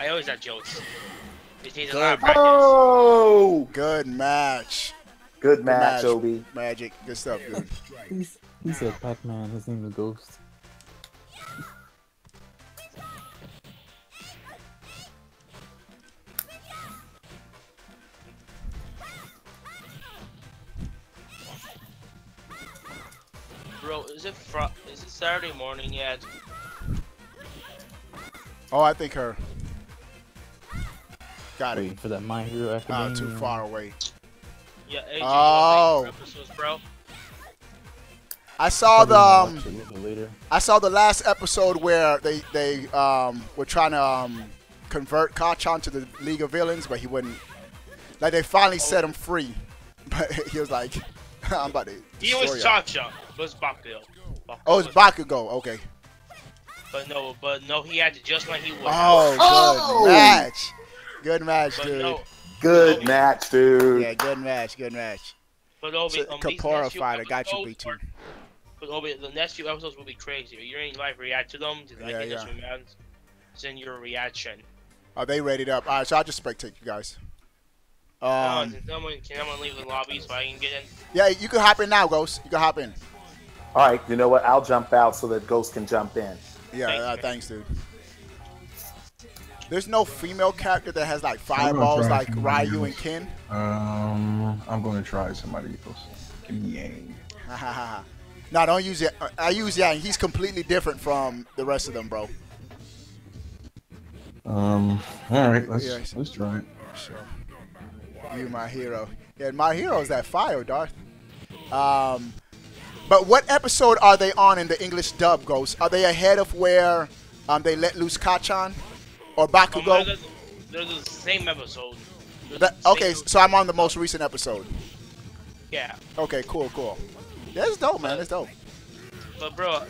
I always got jokes. It needs a lot of practice. Oh, good match. Good match, Obi. Magic, good stuff, dude. He said Pac-Man. His name is Ghost. Bro, is it Saturday morning yet? Oh, I think her. Got it. For that My Hero Academia. Too far away. Yeah. AJ, oh. Episodes, bro. I saw the I saw the last episode where they were trying to convert Kachan to the League of Villains, but he wouldn't. Like they finally set him free, but he was like, "I'm about to." He was Kachan. Was Bakugo. Oh, it's Bakugo. Okay. But no, he had to just like he was. Oh, good match. Good match, but dude. No. Good match, dude. Yeah, good match. Good match. But Obi, Kapora fighter got you beat. But Obi, the next few episodes will be crazy. You ain't live react to them. Yeah. Send your reaction. Are they rated up? All right, so I'll just spectate you guys. Can someone leave the lobby so I can get in? Yeah, you can hop in now, Ghost. You can hop in. All right, you know what? I'll jump out so that Ghost can jump in. Yeah, thanks, dude. There's no female character that has like fireballs like Ryu and Ken. I'm gonna try somebody else. Give me Yang. No, don't use it. I use Yang. He's completely different from the rest of them, bro. All right, let's try it. Sure. You My Hero. Yeah, My Hero is that fire, Darth. But what episode are they on in the English dub, Ghost? Are they ahead of where they let loose Kachan? Or Bakugo? They're the same episode. So I'm on the most recent episode. Yeah. Okay, cool. Yeah, it's dope, man. It's dope. But bro,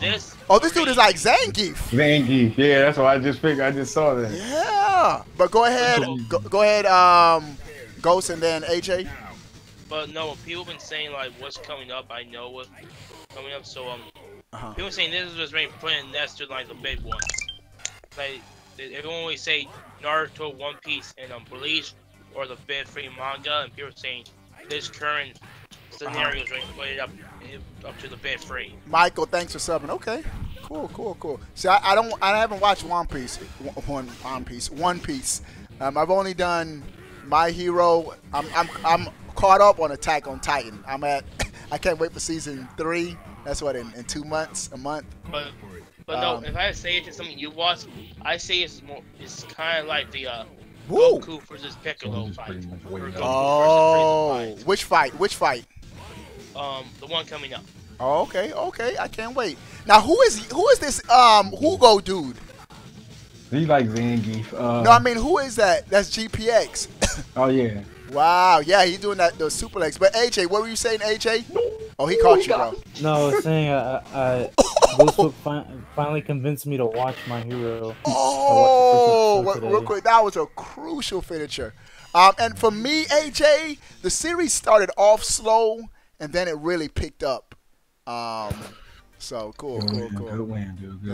this. Oh, this dude is like Zangief. Zangief, yeah. That's what I just figured. I just saw that. Yeah. But go ahead, go ahead, Ghost, and then AJ. But no, people been saying like, what's coming up? I know what's coming up. So people saying this is just being put in next to like the big ones. Like everyone always say Naruto, One Piece, and Bleach, or the big three manga, and people are saying this current scenario is being put up to the big three. Michael, thanks for subbing. Okay, cool. See, I haven't watched One Piece. I've only done My Hero. I'm caught up on Attack on Titan. I can't wait for season 3. That's what, in 2 months, a month. But no, if I say it to something you watch, I say it's more. It's kind of like the Goku versus Piccolo fight. Oh, which fight? The one coming up. Oh, okay, I can't wait. Now, who is this Hugo dude? He's like Zangief. No, I mean, who is that? That's GPX. Oh yeah. Wow, yeah, he's doing the suplex. But AJ, what were you saying, AJ? Oh, he caught you, bro. No, I was saying, Facebook finally convinced me to watch My Hero. Oh, real quick, that was a crucial finisher. And for me, AJ, the series started off slow, and then it really picked up. So cool. Good win, dude. Good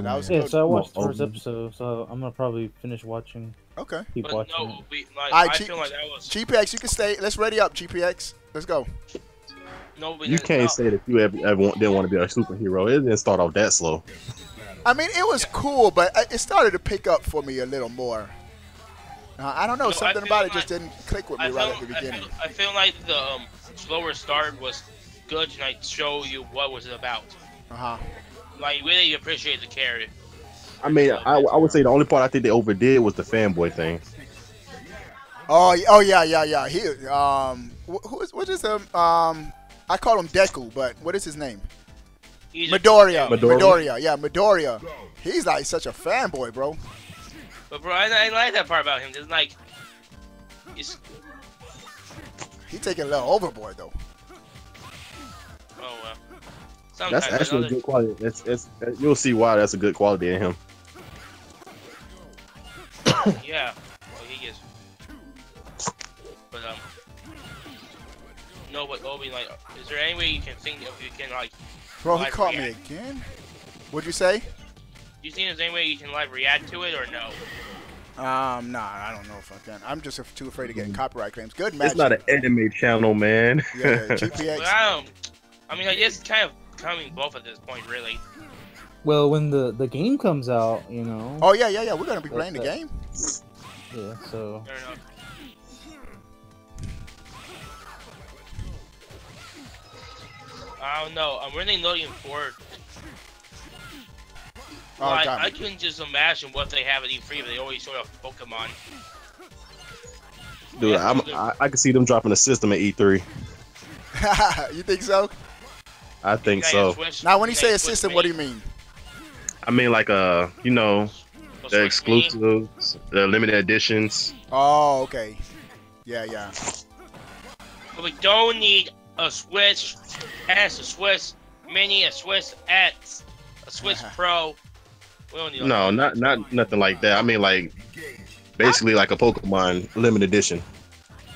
win. Yeah, so I watched the first episode, so I'm gonna probably finish watching. Okay. Keep watching. No, I feel like that was GPX. You can stay. Let's ready up, GPX. Let's go. No, you can't say that you ever didn't want to be a superhero. It didn't start off that slow. I mean, it was cool, but it started to pick up for me a little more. I don't know, no, something about it just didn't click with me right at the beginning. I feel like the slower start was good, and I show you what was it about. Like, really appreciate the character. I mean, I would say the only part I think they overdid was the fanboy thing. Oh yeah. He what is him? I call him Deku, but what is his name? Midoriya. He's like such a fanboy, bro. But bro, I like that part about him. It's like he's taking a little overboard though. Oh well. Sometimes that's actually a good quality. That's you'll see why that's a good quality in him. Yeah. Well, he gets. But no, but Obi, like, is there any way you can think of you can like? Bro, he caught me again. What'd you say? You think there's any way you can live react to it or no? Nah, I don't know if I can. I'm just too afraid of getting copyright claims. Good match. It's not an anime channel, man. Yeah, GPX. I mean, I guess it's kind of coming both at this point, really. Well, when the game comes out, you know. Oh yeah. We're gonna be playing the game. Yeah. So. Fair enough. I don't know. I'm really looking forward. Like, I couldn't just imagine what they have at E3, but they always show off Pokemon. Dude, I could see them dropping a system at E3. You think so? I think so. Now, when you say a system, what do you mean? I mean, like, you know, the exclusives, the limited editions. Oh, okay. Yeah. But we don't need a Switch S, a Switch Mini, a Switch X, a Switch Pro. We don't need no, not nothing like that. I mean, like, basically like a Pokemon limited edition.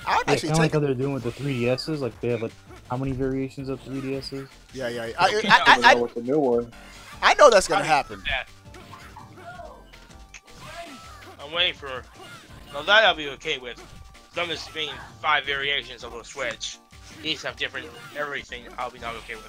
I actually kind of like how they're doing with the 3DSs. Like, they have, like, how many variations of 3DSs? Yeah. I know the new one. I know that's going to happen. I'm waiting for... Now, that I'll be okay with. Some is being 5 variations of a Switch. These have different everything. I'll be not okay with.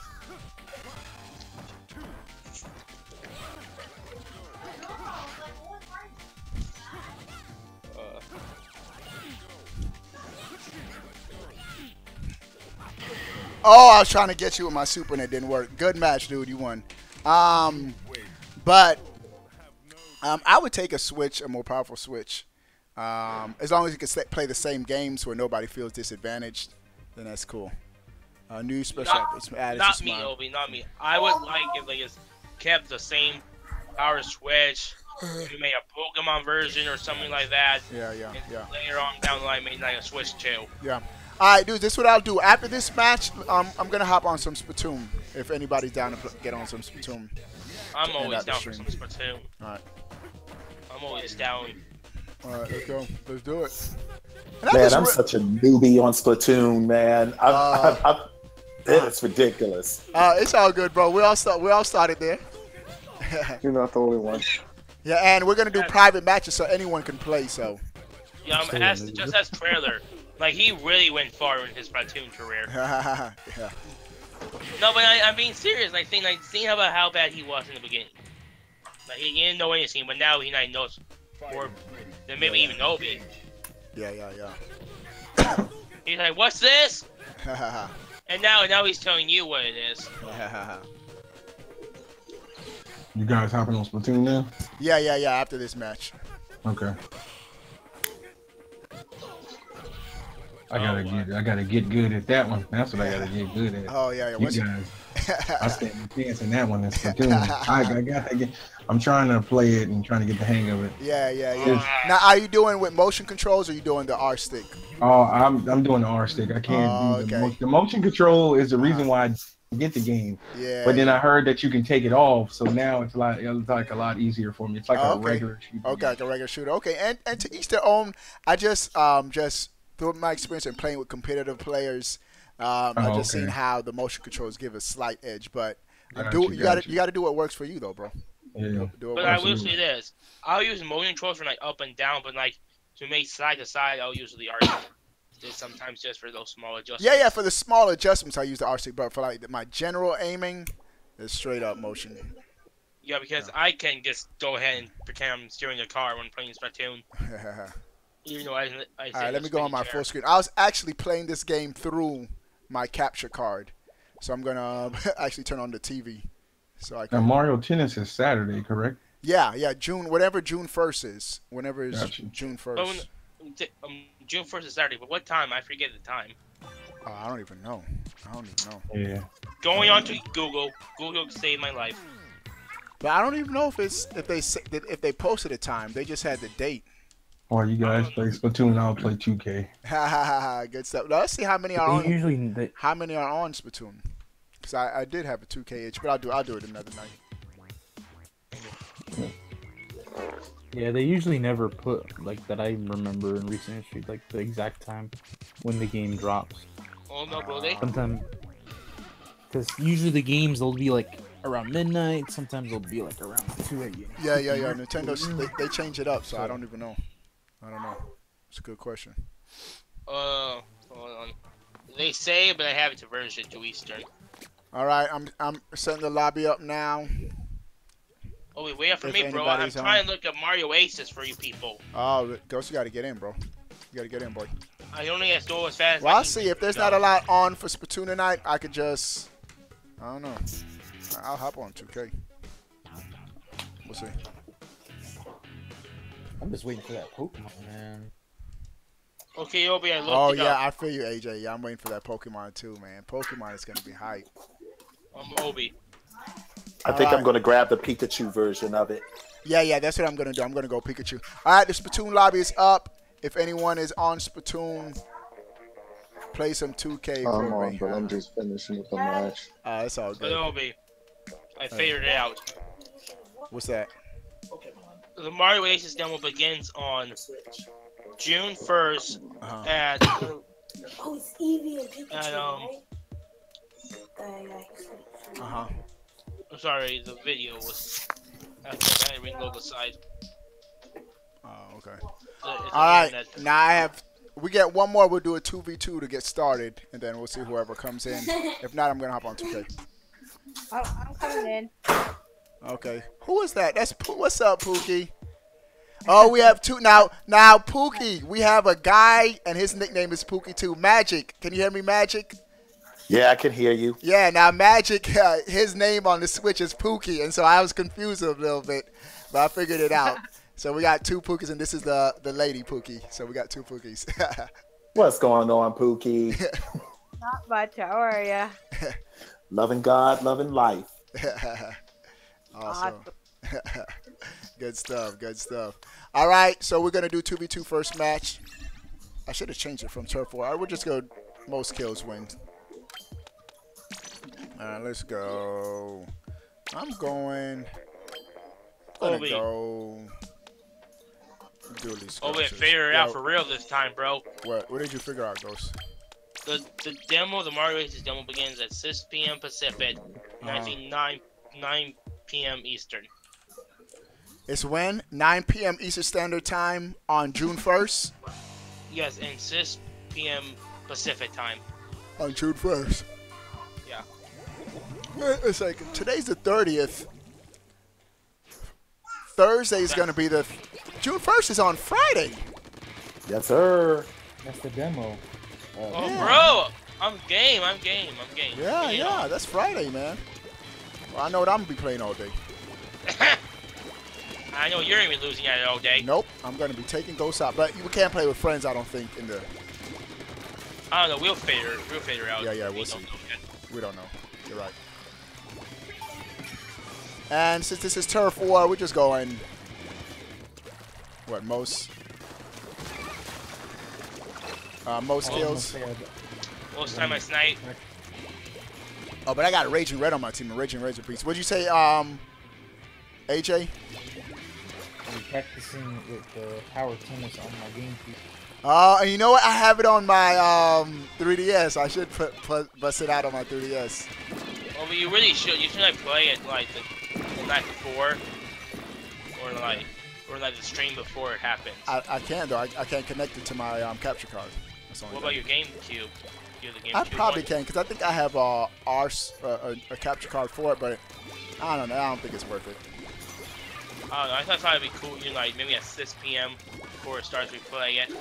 Oh, I was trying to get you with my super and it didn't work. Good match, dude. You won. But I would take a Switch, a more powerful Switch, as long as you can play the same games where nobody feels disadvantaged. Then that's cool. New special. Not me, Obi. Not me. I would like if they just kept the same power Switch. You made a Pokemon version or something like that. Yeah. Later on down the line, made like a Switch 2. Yeah. All right, dude. This is what I'll do after this match. I'm gonna hop on some Splatoon. If anybody's down to get on some Splatoon, I'm always down for some Splatoon. All right. I'm always down. All right, let's go. Let's do it. Man, I'm such a newbie on Splatoon, man. It's ridiculous. It's all good, bro. We all started there. You're not the only one. Yeah, and we're gonna do private matches so anyone can play. So. Yeah, just as trailer. Like, he really went far in his Splatoon career. Yeah. No, but I'm being serious. Like, seeing about how bad he was in the beginning. Like, he didn't know anything, but now he knows more than maybe even Obi. Yeah. He's like, what's this? And now he's telling you what it is. You guys hopping on Splatoon now? Yeah, after this match. Okay. I gotta get good at that one. That's what I gotta get good at. Oh yeah. You guys, I stand a chance in that one. I'm trying to play it and trying to get the hang of it. Yeah. Now, are you doing with motion controls or are you doing the R stick? Oh, I'm doing the R stick. I can't do the motion. The motion control is the reason why I didn't get the game. Yeah. But then I heard that you can take it off, so now it's like a lot easier for me. It's like a regular shooter. Okay, like a regular shooter. Okay, and to each their own. I just through my experience in playing with competitive players, I've just seen how the motion controls give a slight edge, but you gotta do what works for you though, bro. Yeah. But I will say this: I'll use motion controls for like up and down, but like to make side to side, I'll use the R stick. Sometimes just for those small adjustments. Yeah, for the small adjustments, I use the R stick, but for like my general aiming, it's straight up motion. Yeah, because I can just go ahead and pretend I'm steering a car when playing Splatoon. Even though I all right, let me go on my full screen. I was actually playing this game through my capture card, so I'm gonna actually turn on the TV. So I can. Now Mario Tennis is Saturday, correct? Yeah, yeah, June, whatever June 1st is, whenever is June 1st. June 1st is Saturday, but what time? I forget the time. I don't even know. I don't even know. Yeah. Going on to Google. Google saved my life. But I don't even know if it's if they posted a time. They just had the date. Or you guys play Splatoon, I'll play 2K. Ha ha ha ha! Good stuff. Now, let's see how many are on. Usually, how many are on Splatoon? Because I did have a 2K itch, but I'll do it another night. Yeah, they usually never put, like, that I remember in recent history, like, the exact time when the game drops. Oh, no, bro, they... Sometimes... Because usually the games, they'll be, like, around midnight. Sometimes they'll be, like, around 2 a.m. Yeah, yeah, yeah. Nintendo's, they change it up, so I don't even know. I don't know. It's a good question. Hold on. They say, but I haven't converted it to Eastern. All right, I'm setting the lobby up now. Oh, wait, wait for me, bro. I'm trying to look at Mario Aces for you people. Oh, Ghost, you got to get in, bro. You got to get in, boy. I only have to go as fast as I can. Well, I'll see. If there's not a lot on for Splatoon tonight, I could just... I don't know. I'll hop on 2K. We'll see. I'm just waiting for that Pokemon, man. Okay, Obi, I looked it up. Oh, yeah, I feel you, AJ. Yeah, I'm waiting for that Pokemon, too, man. Pokemon is going to be hype. I'm Obi. I think I'm going to grab the Pikachu version of it. Yeah, yeah, that's what I'm going to do. I'm going to go Pikachu. All right, the Splatoon lobby is up. If anyone is on Splatoon, play some 2K. I'm on, but I'm just finishing with the match. That's all good. I figured it out. What's that? The Mario Aces demo begins on June 1st at... Oh, it's Eevee and Pikachu, right? Uh-huh. I'm sorry, the video was after that local side. Oh, okay. Alright, now I have we get one more, we'll do a 2v2 to get started and then we'll see whoever comes in. If not, I'm gonna hop on 2K. Oh, I'm coming in. Okay. Who is that? That's what's up, Pookie? Oh, we have two now Pookie, we have a guy and his nickname is Pookie too. Magic. Can you hear me, Magic? Yeah, I can hear you. Yeah, now Magic, his name on the Switch is Pookie, and so I was confused a little bit, but I figured it out. So we got two Pookies, and this is the lady Pookie. So we got two Pookies. What's going on, Pookie? Not much. How are ya? Loving God, loving life. Awesome. Good stuff. Good stuff. All right, so we're gonna do 2v2 first match. I should have changed it from turf war. I would just go most kills wins. Alright, let's go. I'm going. Let it go. Oh, wait, figure it out for real this time, bro. What? What did you figure out, Ghost? The demo, the Mario Races demo begins at 6 p.m. Pacific, 9 p.m. Eastern. It's when 9 p.m. Eastern Standard Time on June 1st. Yes, and 6 p.m. Pacific time. On June 1st. It's like today's the 30th. Thursday is going to be the June 1st is on Friday. Yes, sir. That's the demo. Oh, yeah. Bro, I'm game. Yeah, yeah, that's Friday, man. Well, I know what I'm gonna be playing all day. I know you're gonna be losing at it all day. Nope, I'm gonna be taking ghosts out, but you can't play with friends. I don't think in the. I don't know. We'll figure out. Yeah, yeah, we'll see. We don't know. You're right. And since this is turf war, we're just going what most kills. Most time I snipe. Oh, but I got a Raging Red on my team. A Raging Red's a beast. What'd you say, AJ? I'm practicing with the power tennis on my GameCube. And you know what? I have it on my 3DS. I should bust it out on my 3DS. Well, but you really should. You should like play it like the night before, or like the stream before it happens. I can though. I can't connect it to my capture card. That's only what about your GameCube? You have the GameCube I probably one? Can because I think I have a capture card for it, but I don't know. I don't think it's worth it. I don't know, I thought it would be cool, you know, like maybe at 6 p.m. before it starts replaying it.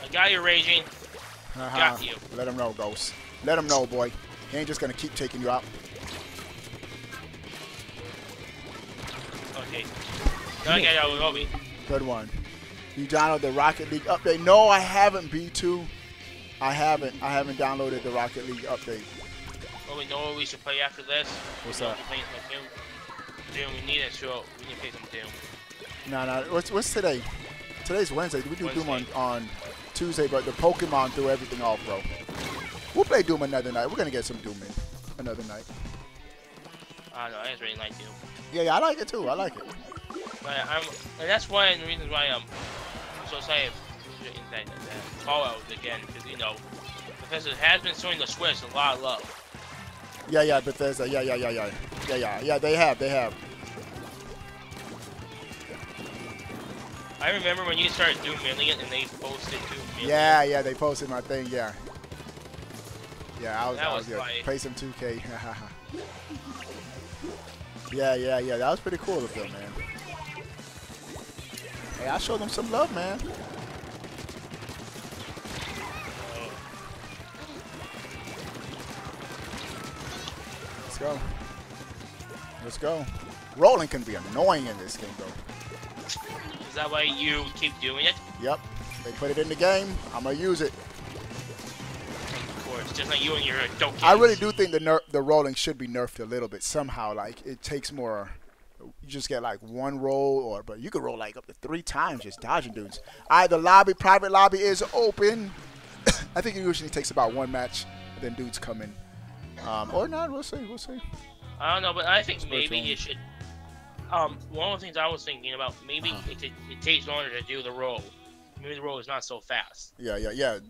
I got you, Raging. Got you. Let him know, Ghost. Let him know, boy. He ain't just gonna keep taking you out. Okay. Now I got you, Obi. Good one. You downloaded the Rocket League update? No, I haven't, B2. I haven't downloaded the Rocket League update. Well, we know what we should play after this. What's up? Doom. We need a show. We need to play some Doom. No. What's today? Today's Wednesday. We do Wednesday. Doom on Tuesday, but the Pokemon threw everything off, bro. We'll play Doom another night. We're gonna get some Doom in another night. I don't know. I just really like Doom. Yeah, I like it too. I like it. But and that's one of the reasons why I'm so excited. Fallout again, because you know Bethesda has been showing the Switch a lot of love. Yeah, Bethesda, yeah. They have. I remember when you started Doom Million and they posted Doom Million. Yeah, they posted my thing, yeah. Yeah, I was good. Play some 2K. Yeah. That was pretty cool of them, man. Hey, I showed them some love, man. Let's go. Rolling can be annoying in this game, though. Is that why you keep doing it? Yep. They put it in the game. I'm gonna use it. Of course, just like you and your adult games. I really do think the rolling should be nerfed a little bit somehow. Like it takes more. You just get like one roll, but you could roll like up to 3 times just dodging dudes. Alright, the lobby, private lobby is open. I think it usually takes about 1 match, then dudes come in. Or not, we'll see. I don't know, but I think maybe you should, one of the things I was thinking about, maybe it takes longer to do the roll. Maybe the roll is not so fast. Yeah,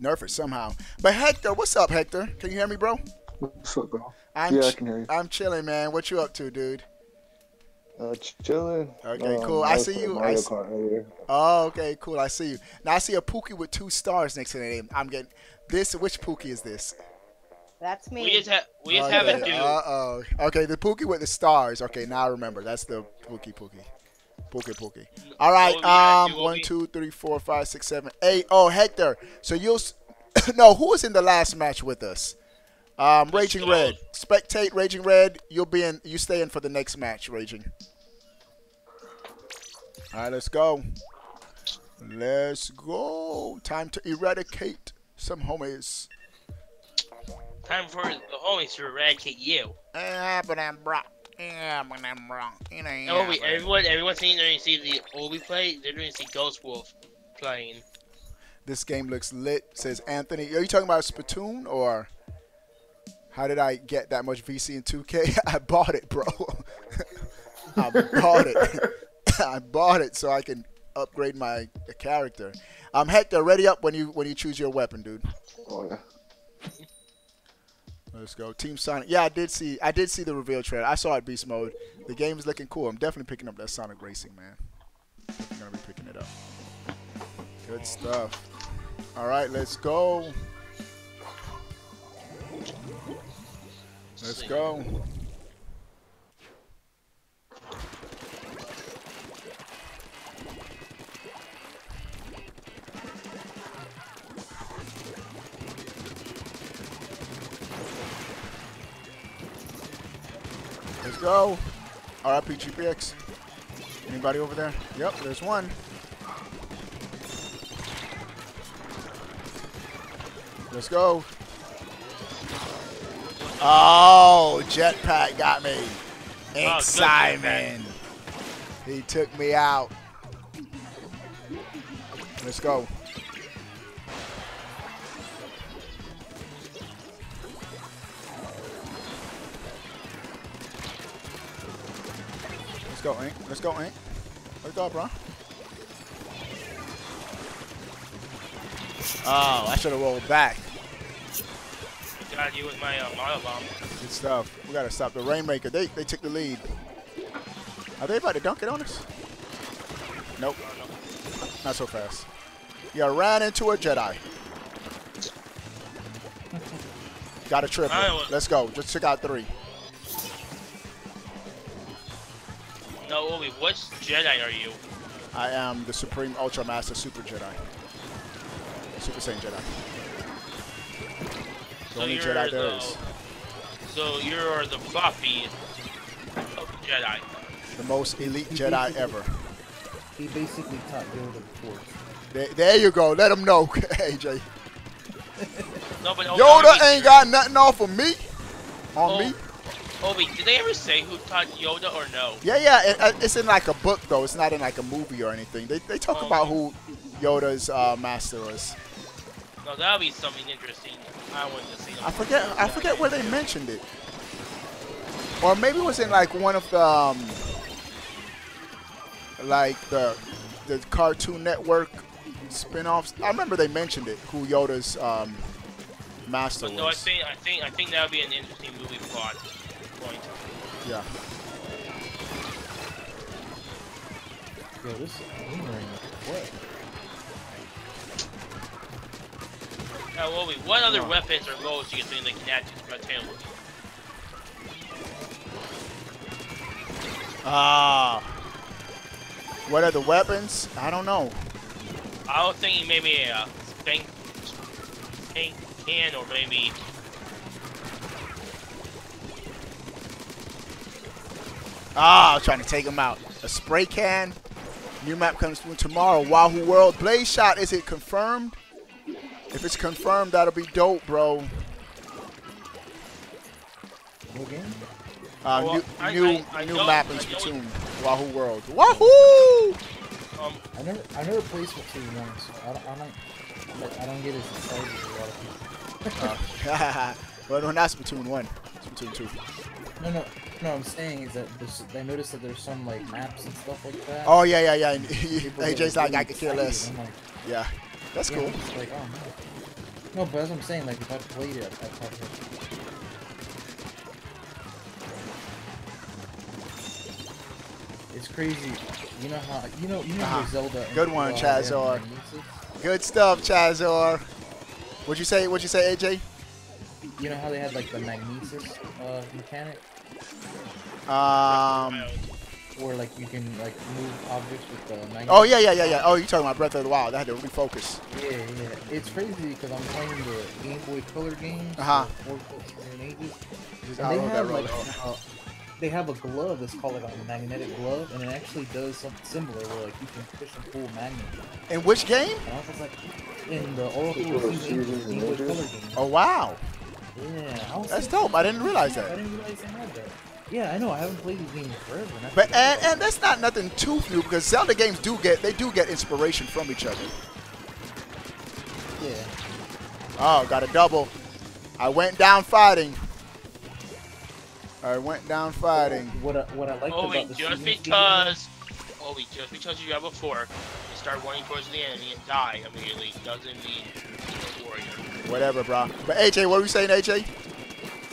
nerf it somehow. But Hector, what's up, Hector? Can you hear me, bro? What's up, bro? Yeah, I can hear you. I'm chilling, man. What you up to, dude? Chilling. Okay, cool. I see you. Mario Kart earlier. Oh, okay, cool. I see you. Now, I see a Pookie with 2 stars next to the name. I'm getting this. Which Pookie is this? That's me. We just have a dude. Uh-oh. Okay, the Pookie with the stars. Okay, now I remember. That's the Pookie. All right. 1, 2, 3, 4, 5, 6, 7, 8. Oh, Hector. So you'll... no, who was in the last match with us? Raging Red. Spectate, Raging Red. You'll be in... You stay in for the next match, Raging. All right, let's go. Time to eradicate some homies. Time for the homies to eradicate you. Yeah, but I'm wrong. Everyone's seen the Obi play. They're going to see Ghost Wolf playing. This game looks lit, says Anthony. Are you talking about Splatoon or how did I get that much VC in 2K? I bought it, bro. I bought it so I can upgrade my character. Hector, ready up when you choose your weapon, dude. Oh yeah. Let's go, Team Sonic. Yeah, I did see the reveal trailer. I saw it, Beast Mode. The game is looking cool. I'm definitely picking up that Sonic Racing, man. I'm gonna be picking it up. Good stuff. All right, let's go. Let's go. Let's go. RIP GPX. Anybody over there? Yep, there's one. Let's go. Oh, Jetpack got me. Ink Simon. He took me out. Let's go. Let's go, Ink. Let's go, Ink. Let's go, bro. Oh, I should have rolled back. Got you with my Mario Bomb. Good stuff. We got to stop the Rainmaker. They took the lead. Are they about to dunk it on us? Nope. Not so fast. You ran into a Jedi. Got a triple. Let's go. Just took out three. Naomi, what Jedi are you? I am the Supreme Ultra Master Super Jedi. Super Saiyan Jedi. The only Jedi there is. So you're the Buffy of Jedi. The most elite Jedi ever. He basically taught Yoda before. There you go. Let him know, AJ. No, but Yoda ain't got nothing off of me. On me. Obi, did they ever say who taught Yoda or no? Yeah, yeah. It's in like a book, though. It's not in like a movie or anything. They talk about who Yoda's master was. No, that'll be something interesting. I want to see. I forget where they mentioned it. Or maybe it was in like one of the like the Cartoon Network spin-offs. I remember they mentioned it. Who Yoda's master was. No, I think that would be an interesting movie plot. Yeah. Yo, this is lingering. What? Now, Obi, what other weapons or loads do you think they can add to the tail? What are the weapons? I don't know. I was thinking maybe a spank can or maybe. Ah, trying to take him out. A spray can. New map comes through tomorrow. Wahoo World. Blaze Shot. Is it confirmed? If it's confirmed, that'll be dope, bro. New map in Splatoon. Wahoo World. Wahoo! I never played Splatoon once. So I don't get as excited as a lot of people. Well, no, not Splatoon 1. Splatoon 2. No, I'm saying is that I noticed that there's some like maps and stuff like that. Oh yeah. And AJ's like, I could care less. Like, yeah, that's cool. Like, oh, no, but that's what I'm saying. Like, if I played it, I'd probably. It's crazy. You know how you know Zelda. Good one, Chazor. Good stuff, Chazor. What'd you say, AJ? You know how they had like the magnesis mechanic. Or like you can like move objects with the magnet. Oh yeah. Oh, you're talking about Breath of the Wild. I had to refocus. Yeah. It's crazy because I'm playing the Game Boy Color games. They have a glove that's called like a magnetic glove, and it actually does something similar where like you can push and pull magnets. In which game? And I was like, in the Game Boy Color game. Oh wow. Yeah, that's dope. I didn't realize they had that. Yeah, I know. I haven't played these games forever. But that's not nothing too new because Zelda games do get inspiration from each other. Yeah. Oh, got a double. I went down fighting. What I like about this game. Just because you grab a fork and start running towards the enemy and die immediately doesn't mean you're a warrior. Whatever, bro. But AJ, what were you saying, AJ?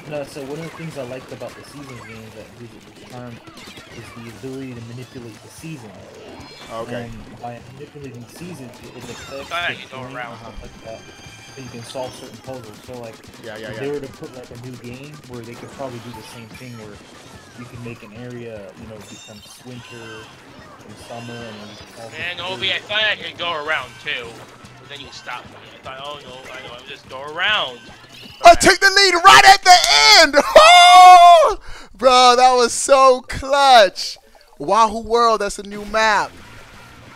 No, so one of the things I liked about the season game that gives it the charm is the ability to manipulate the season. Okay. And by manipulating seasons, it affects like that. So you can solve certain puzzles. So like, if they were to put like a new game where they could probably do the same thing, where you can make an area, you know, become winter and summer and Obi, I thought I could go around too. But then you stop me. I thought, oh no, I know, I'll just go around. I took the lead right at the end! Oh! Bro, that was so clutch. Wahoo World, that's a new map.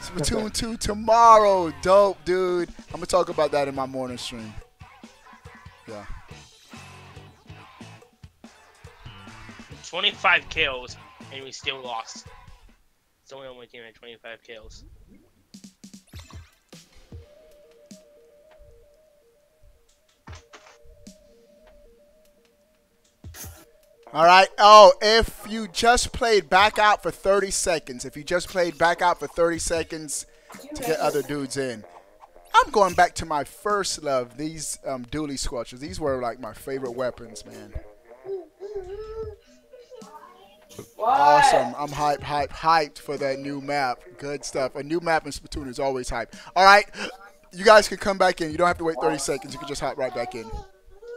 Splatoon 2 tomorrow. Dope, dude. I'm going to talk about that in my morning stream. Yeah. 25 kills, and we still lost. It's only on my team at 25 kills. All right. Oh, if you just played back out for 30 seconds, to get other dudes in. I'm going back to my first love, these dually squelchers. These were like my favorite weapons, man. What? Awesome. I'm hyped for that new map. Good stuff. A new map in Splatoon is always hype. All right. You guys can come back in. You don't have to wait 30 seconds. You can just hop right back in.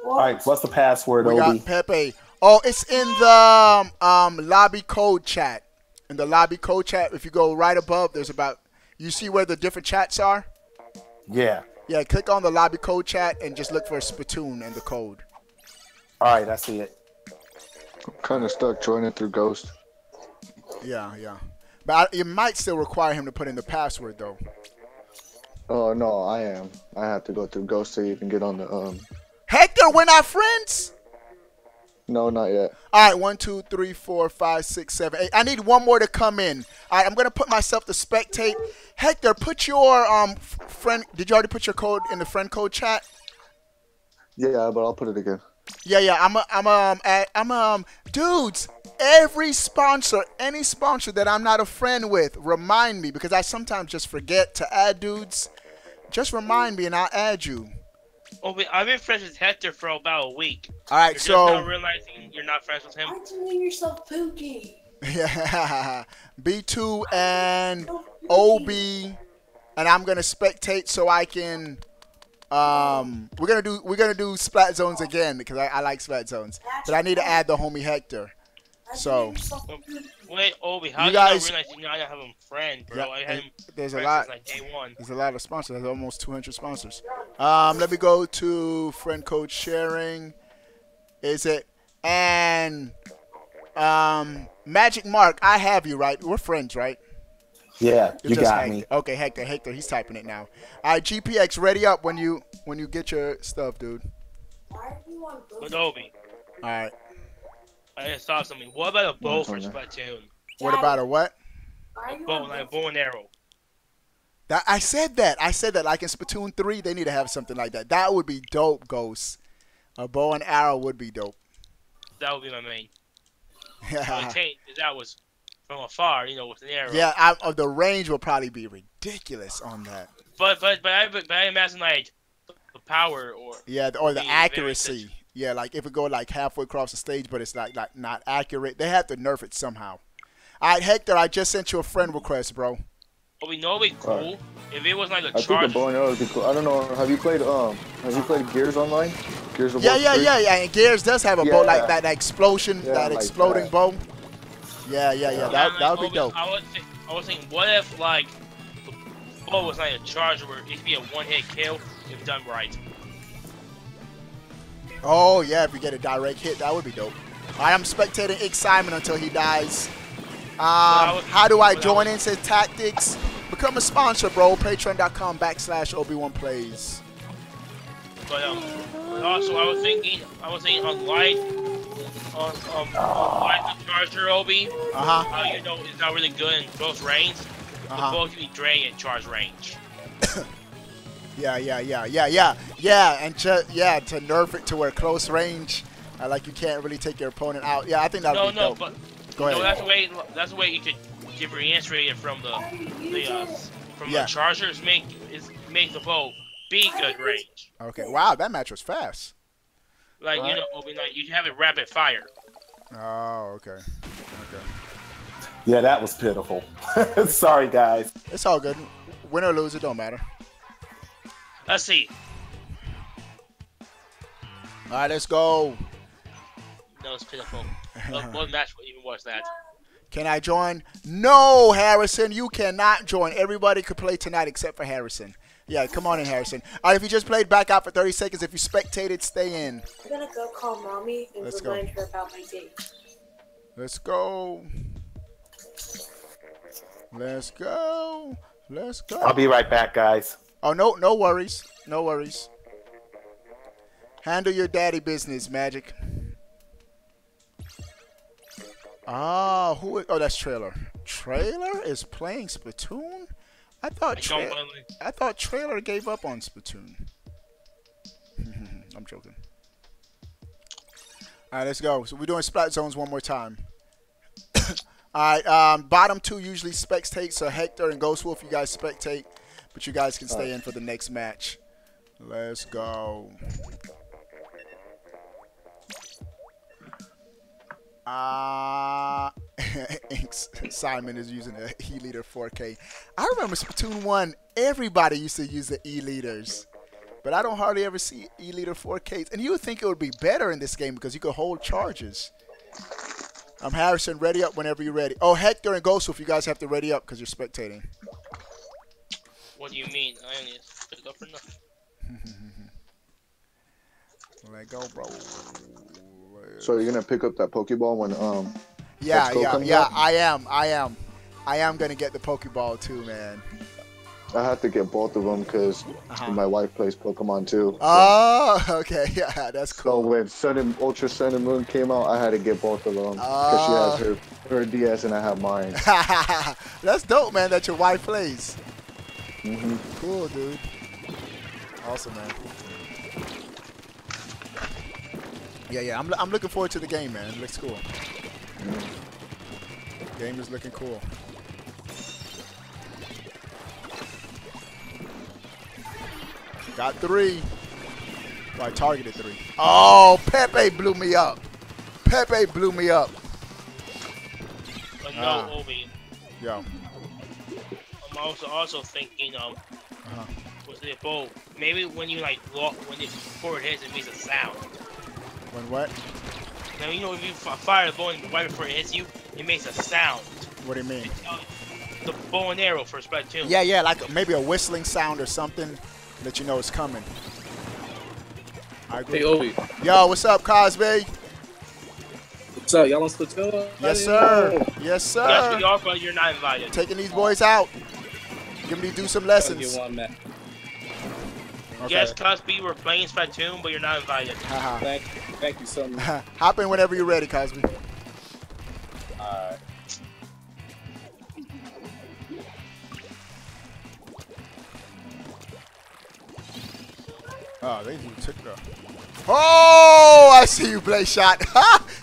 All right, what's the password, Obi? We got Pepe. Oh, it's in the lobby code chat. In the lobby code chat, if you go right above, there's about, you see where the different chats are? Yeah. Yeah, click on the lobby code chat and just look for Splatoon and the code. All right, I see it. I'm kind of stuck joining through Ghost. Yeah, yeah. But it might still require him to put in the password, though. Oh, no, I am. I have to go through Ghost so you can get on the... Hector, we're not friends? No, not yet. All right, 1, 2, 3, 4, 5, 6, 7, 8. I need one more to come in. All right, I'm going to put myself to spectate. Hector, put your friend... Did you already put your code in the friend code chat? Yeah, but I'll put it again. Yeah. Dudes, every sponsor, any sponsor that I'm not a friend with, remind me, because I sometimes just forget to add dudes. Just remind me and I'll add you. Oh, wait, I've been friends with Hector for about a week. All right, you're so just now realizing you're not friends with him. Why'd you name yourself Pookie? Yeah, B2 and OB, and I'm gonna spectate so I can. We're gonna do Splat Zones again because I like Splat Zones, but I need to add the homie Hector. So wait, Obi, how you guys realize you gotta have a friend, bro? Yeah, I had him. There's a lot. Like day one. There's a lot of sponsors. There's almost 200 sponsors. Let me go to friend code sharing. Is it and Magic Mark? I have you right. We're friends, right? Yeah, you got me. Okay, Hector, he's typing it now. All right, GPX, ready up when you get your stuff, dude. With Obi. All right. I just saw something. What about a bow for Splatoon? What about a what? A bow, like a bow and arrow. That I said that. Like in Splatoon 3, they need to have something like that. That would be dope, Ghost. A bow and arrow would be dope. That would be my main. Yeah. That was from afar, you know, with an arrow. Yeah, the range will probably be ridiculous on that. But I imagine like the power or the accuracy. Yeah, like if it go like halfway across the stage, but it's like not accurate. They have to nerf it somehow. All right, Hector, I just sent you a friend request, bro. But we know it'd be cool if it was like a charge. I think the bow and arrow would be cool. I don't know. Have you played Gears Online? Gears of War. Yeah. And Gears does have a bow like that explosion, exploding bow. Yeah. That would be dope. I was thinking, what if like the bow was like a charge where it could be a one-hit kill if done right. Oh, yeah, if you get a direct hit, that would be dope. All right, I'm spectating Ig Simon until he dies. How do I join into tactics? Become a sponsor, bro. Patreon.com/Obi1Plays. But also, I was thinking on light the charger, Obi. How you know it's not really good in close range. The bow can be drained in charge range. Yeah, to nerf it to where close range, like you can't really take your opponent out. Yeah, I think that would be dope. Go ahead. That's the way you could differentiate it from the chargers. Make the bow be good range. Okay, wow, that match was fast. Like you know, you have it rapid fire. Oh, okay. Yeah, that was pitiful. Sorry, guys. It's all good. Win or lose, it don't matter. Let's see. All right, let's go. That was pitiful. One match would even watch that. Can I join? No, Harrison, you cannot join. Everybody could play tonight except for Harrison. Yeah, come on in, Harrison. All right, if you just played, back out for 30 seconds. If you spectated, stay in. I'm going to go call Mommy and remind her about my date. Let's go. I'll be right back, guys. Oh, no worries. No worries. Handle your daddy business, Magic. Ah, oh, that's Trailer. Trailer is playing Splatoon? I thought Trailer gave up on Splatoon. I'm joking. All right, let's go. So we're doing Splat Zones one more time. All right, bottom two usually spectate, so Hector and Ghost Wolf, you guys spectate. But you guys can stay in for the next match. Let's go. Simon is using the E-Leader 4K. I remember Splatoon 1, everybody used to use the E-Leaders. But I don't hardly ever see E-Leader 4Ks. And you would think it would be better in this game because you could hold charges. I'm Harrison. Ready up whenever you're ready. Oh, Hector and Ghost, if you guys have to ready up because you're spectating. What do you mean? I only pick up or nothing. Let go, bro. So you're gonna pick up that Pokeball when Yeah, I am gonna get the Pokeball too, man. I have to get both of them because my wife plays Pokemon too. So. Oh, okay, yeah, that's cool. So when Ultra Sun and Moon came out, I had to get both of them because she has her DS and I have mine. That's dope, man. That your wife plays. Mm-hmm. Cool, dude. Awesome, man. Yeah, yeah. I'm looking forward to the game, man. It looks cool. Mm-hmm. Game is looking cool. Got three. Well, I targeted three. Oh, Pepe blew me up. Pepe blew me up. But no, Obi. Yeah. I'm also thinking was it a bow? Maybe when you like walk, before it hits, it makes a sound. When what? Now you know if you fire the bow and right before it hits you, it makes a sound. What do you mean? The bow and arrow for Splatoon. Yeah, yeah, like maybe a whistling sound or something. Let you know it's coming. I agree. Hey, Obi. Yo, what's up, Cosby? What's up? Y'all on Splatoon? Yes, sir. Yes, sir. Yes, we are, but you're not invited. Taking these boys out. Give me do some lessons. Okay. Yes, Cosby, we're playing Splatoon, but you're not invited. Thank you so much. Hop in whenever you're ready, Cosby. All right. Oh, they took it up. Oh, I see you, Blaze Shot.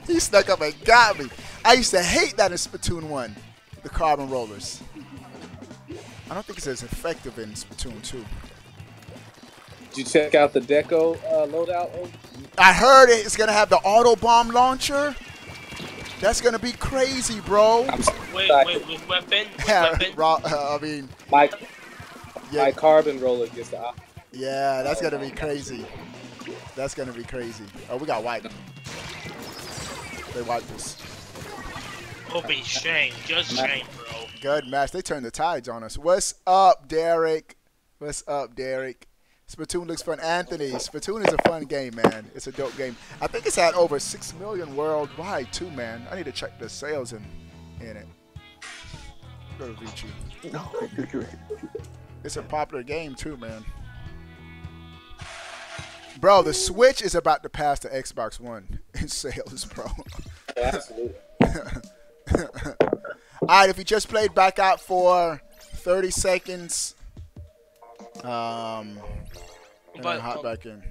He snuck up and got me. I used to hate that in Splatoon 1, the carbon rollers. I don't think it's as effective in Splatoon 2. Did you check out the Deco loadout? I heard it's going to have the auto bomb launcher. That's going to be crazy, bro. Wait, with weapon? My carbon roller gets the option. Yeah, that's gonna be crazy. That's gonna be crazy. Oh, we got wiped. They wiped us. Obi, shame. Just shame, bro. Good match. They turned the tides on us. What's up, Derek? What's up, Derek? Splatoon looks fun. Anthony, Splatoon is a fun game, man. It's a dope game. I think it's had over 6 million worldwide, too, man. I need to check the sales in it. Go to VG. It's a popular game, too, man. Bro, the Switch is about to pass the Xbox One in sales, bro. Yeah, absolutely. All right, if you just played, back out for 30 seconds. And then hop back in.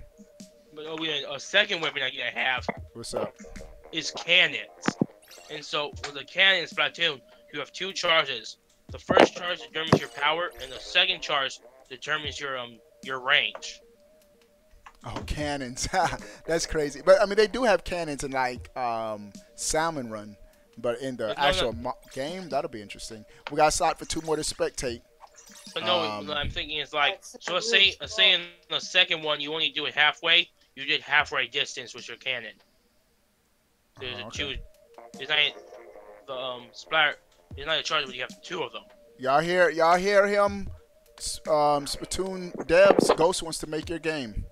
But a second weapon I have. What's up? Is cannons. And so with a cannon in Splatoon, you have two charges. The first charge determines your power, and the second charge determines your range. Oh, cannons. That's crazy. But, I mean, they do have cannons in, like, Salmon Run. But in the actual game, that'll be interesting. We got a slot for 2 more to spectate. But no, I'm thinking it's like, so let's say in the second one, you only do it halfway. You did halfway distance with your cannon. There's it's not a charge, but you have 2 of them. Y'all hear him? Splatoon devs, Ghost wants to make your game.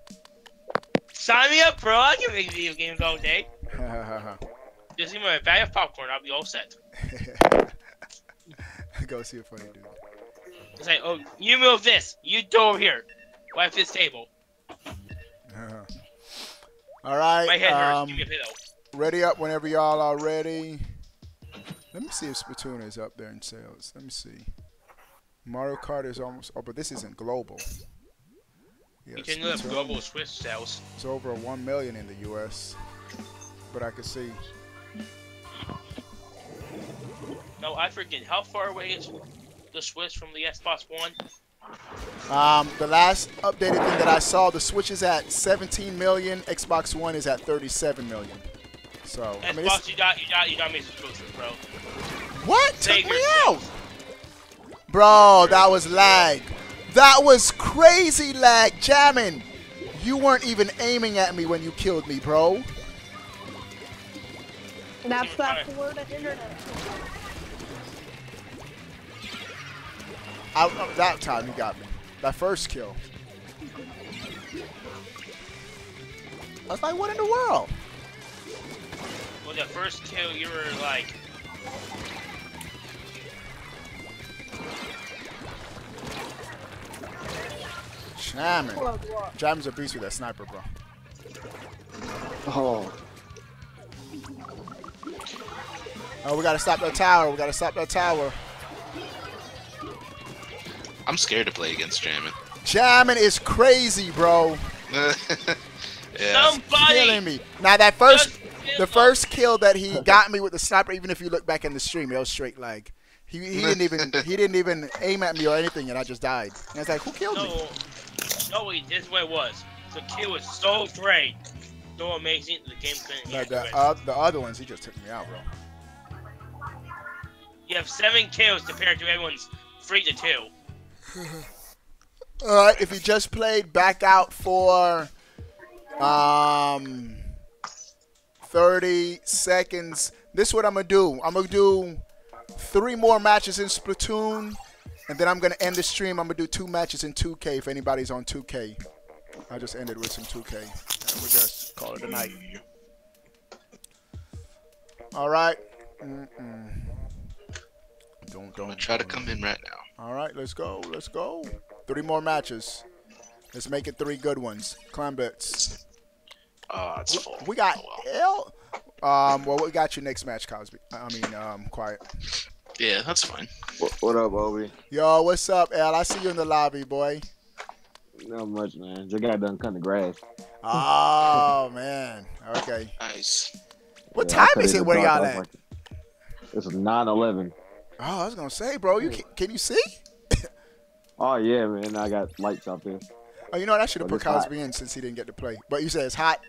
Sign me up, bro. I can make video games all day. Just give me a bag of popcorn. I'll be all set. Go see a funny dude. It's like, oh, you move this. You go over here. Wipe this table. All right. My head hurts. Give me a pillow. Ready up whenever y'all are ready. Let me see if Splatoon is up there in sales. Let me see. Mario Kart is almost... Oh, but this isn't global. Yeah, you can look up global Switch sales. It's over 1 million in the U.S. But I can see. No, I forget. How far away is the Switch from the Xbox One? The last updated thing that I saw, the Switch is at 17 million. Xbox One is at 37 million. So, Xbox, I mean, it's... you got me exclusive, bro. What? Take me out! Bro, that was lag. That was crazy lag jamming. You weren't even aiming at me when you killed me, bro. That's that word of internet. That time you got me. That first kill. I was like, what in the world? Well, that first kill, you were like... Jamming. Jamming's a beast with that sniper, bro. Oh. Oh, we gotta stop that tower. We gotta stop that tower. I'm scared to play against Jammin. Jammin is crazy, bro. Yeah. Somebody killing me. Now that first kill that he got me with the sniper. Even if you look back in the stream, it was straight like he didn't even aim at me or anything, and I just died. And I was like, who killed me? No, this way was the kill was so great, so amazing. The game couldn't. No, the other ones, he just took me out, bro. You have 7 kills compared to everyone's 3 to 2. All right, if you just played, back out for 30 seconds. This is what I'm going to do. I'm going to do 3 more matches in Splatoon, and then I'm going to end the stream. I'm going to do 2 matches in 2K if anybody's on 2K. I just ended with some 2K, and we'll just call it a night. All right. I'm gonna try to come in right now. All right, let's go. Let's go. 3 more matches. Let's make it 3 good ones. Climbits. It's full. We got well, we got your next match, Cosby. I mean, Quiet. Yeah, that's fine. What up, Obi? Yo, what's up, L? I see you in the lobby, boy. Not much, man. Just got done cutting the grass. Oh man. Okay. Nice. What time is it? Where y'all at? Like, it's 9:11. Oh, I was gonna say, bro, you can you see? Oh yeah, man, I got lights out there. Oh, you know what? I should have put Cosby in since he didn't get to play. But you said it's hot.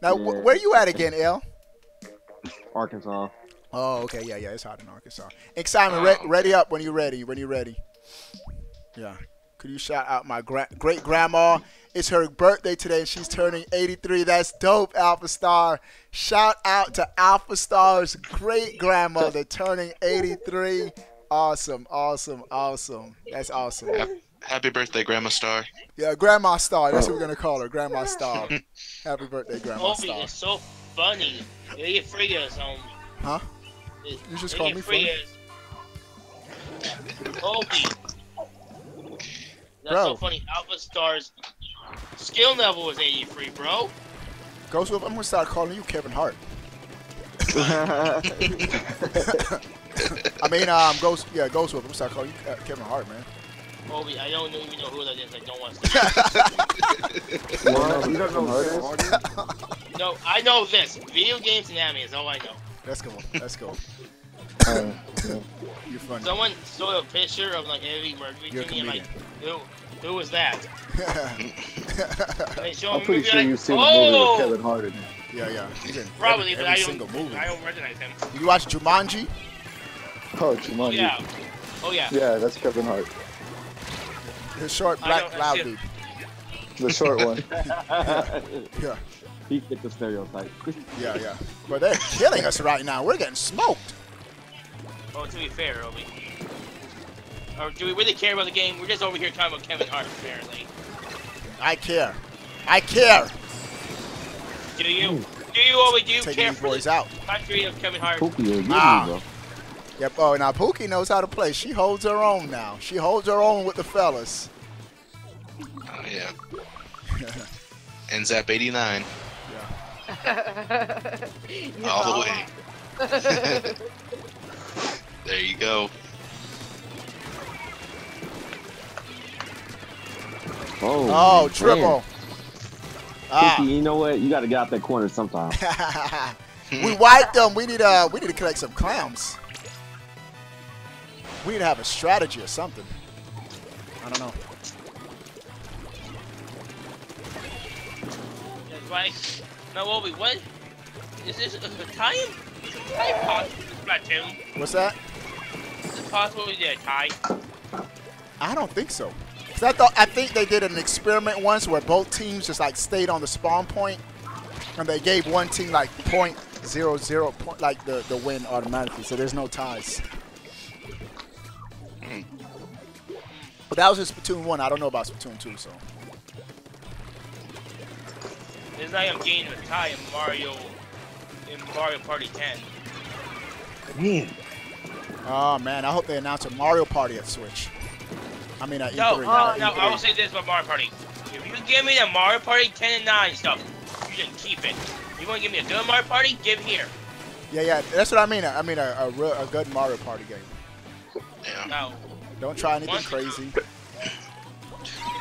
Now, yeah. Where you at again, L? Arkansas. Oh, okay, yeah, yeah, it's hot in Arkansas. And Simon, ready up when you're ready. When you're ready. Yeah. Could you shout out my great grandma? It's her birthday today, and she's turning 83. That's dope, Alpha Star. Shout out to Alpha Star's great grandmother turning 83. Awesome, awesome, awesome. That's awesome. Happy birthday, Grandma Star. Yeah, Grandma Star. That's what we're gonna call her, Grandma Star. Happy birthday, Grandma Star. It's so funny. You free us on. Huh? You just called me funny. That's so funny. Alpha Star's skill level was 83, bro. Ghost Wolf, I'm gonna start calling you Kevin Hart. I mean, Ghost Wolf, I'm gonna start calling you Kevin Hart, man. Obi, I don't even know who that is. I don't want to. What? You don't know who that is? No, I know this. Video games and anime is all I know. That's cool. That's cool. Yeah. You're funny. Someone stole a picture of like Eddie Murphy to me, and like, who was that? I'm pretty sure you've seen the movie with Kevin Hart in it. Yeah, yeah. He's in probably every single movie. I don't recognize him. You watch Jumanji? Oh, Jumanji. Yeah. Oh yeah. Yeah, that's Kevin Hart. The short black cloud dude. The short one. Yeah. Yeah. He fit the stereotype. Yeah, yeah. But they're killing us right now. We're getting smoked. Well, to be fair, Obi. Or do we really care about the game? We're just over here talking about Kevin Hart, apparently. I care. I care. Do you? Ooh. Do you always do care for boys out. Country of Kevin Hart? Pookie, yep. Oh, now Pookie knows how to play. She holds her own now. She holds her own with the fellas. Oh yeah. And Zap 89. Yeah. All the way. There you go. Oh, triple. You know what? You got to get out that corner sometime. We wiped them. We need to collect some clams. We need to have a strategy or something. I don't know. That's right. Now, Obi, what? Is this Italian? What's that? Is it possible we did a tie? I don't think so. I think they did an experiment once where both teams just like stayed on the spawn point, and they gave one team like 0.00 point, like the win automatically. So there's no ties. But that was in Splatoon 1. I don't know about Splatoon 2. So it's like I'm gaining a tie in Mario Party 10. Man. Oh man, I hope they announce a Mario Party at Switch. I mean, at E3. No, I will say this about Mario Party. If you give me the Mario Party 10 and 9 stuff, you can keep it. You want to give me a good Mario Party? Give here. Yeah, yeah, that's what I mean. I mean a good Mario Party game. Yeah. No. Don't try anything crazy.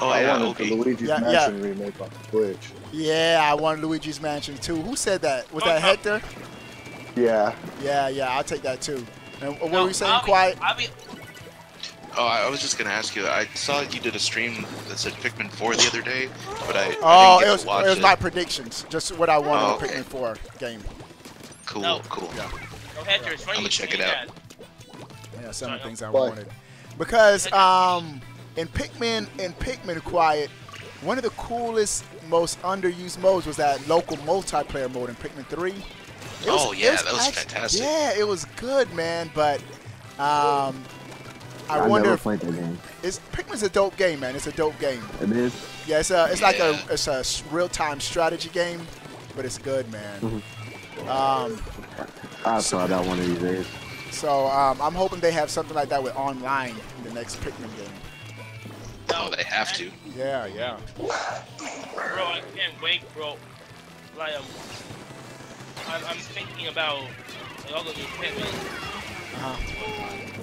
Oh, I wanted the Luigi's Mansion remake on the Switch. Yeah, I want Luigi's Mansion too. Who said that? Was that Hector? Yeah. Yeah, yeah, I'll take that too. And what were you saying, Quiet? Oh, I was just gonna ask you. I saw you did a stream that said Pikmin 4 the other day, but I didn't get to watch it. It was my predictions, just what I wanted in Pikmin 4 game. Cool, cool. Yeah. No, Hector, it's funny I'm gonna check it out. Yeah, some of the things I wanted. Because in Pikmin Quiet, one of the coolest, most underused modes was that local multiplayer mode in Pikmin 3. Oh yeah, that was actually fantastic. Yeah, it was good, man. But I wonder if Pikmin's a dope game, man. It's a dope game. It is. Yeah, it's like a real-time strategy game, but it's good, man. I saw that one of these days. So I'm hoping they have something like that with online in the next Pikmin game. Oh, they have to. Yeah, yeah. Bro, I can't wait, bro. Like, I'm thinking about like, all the new Pikmin.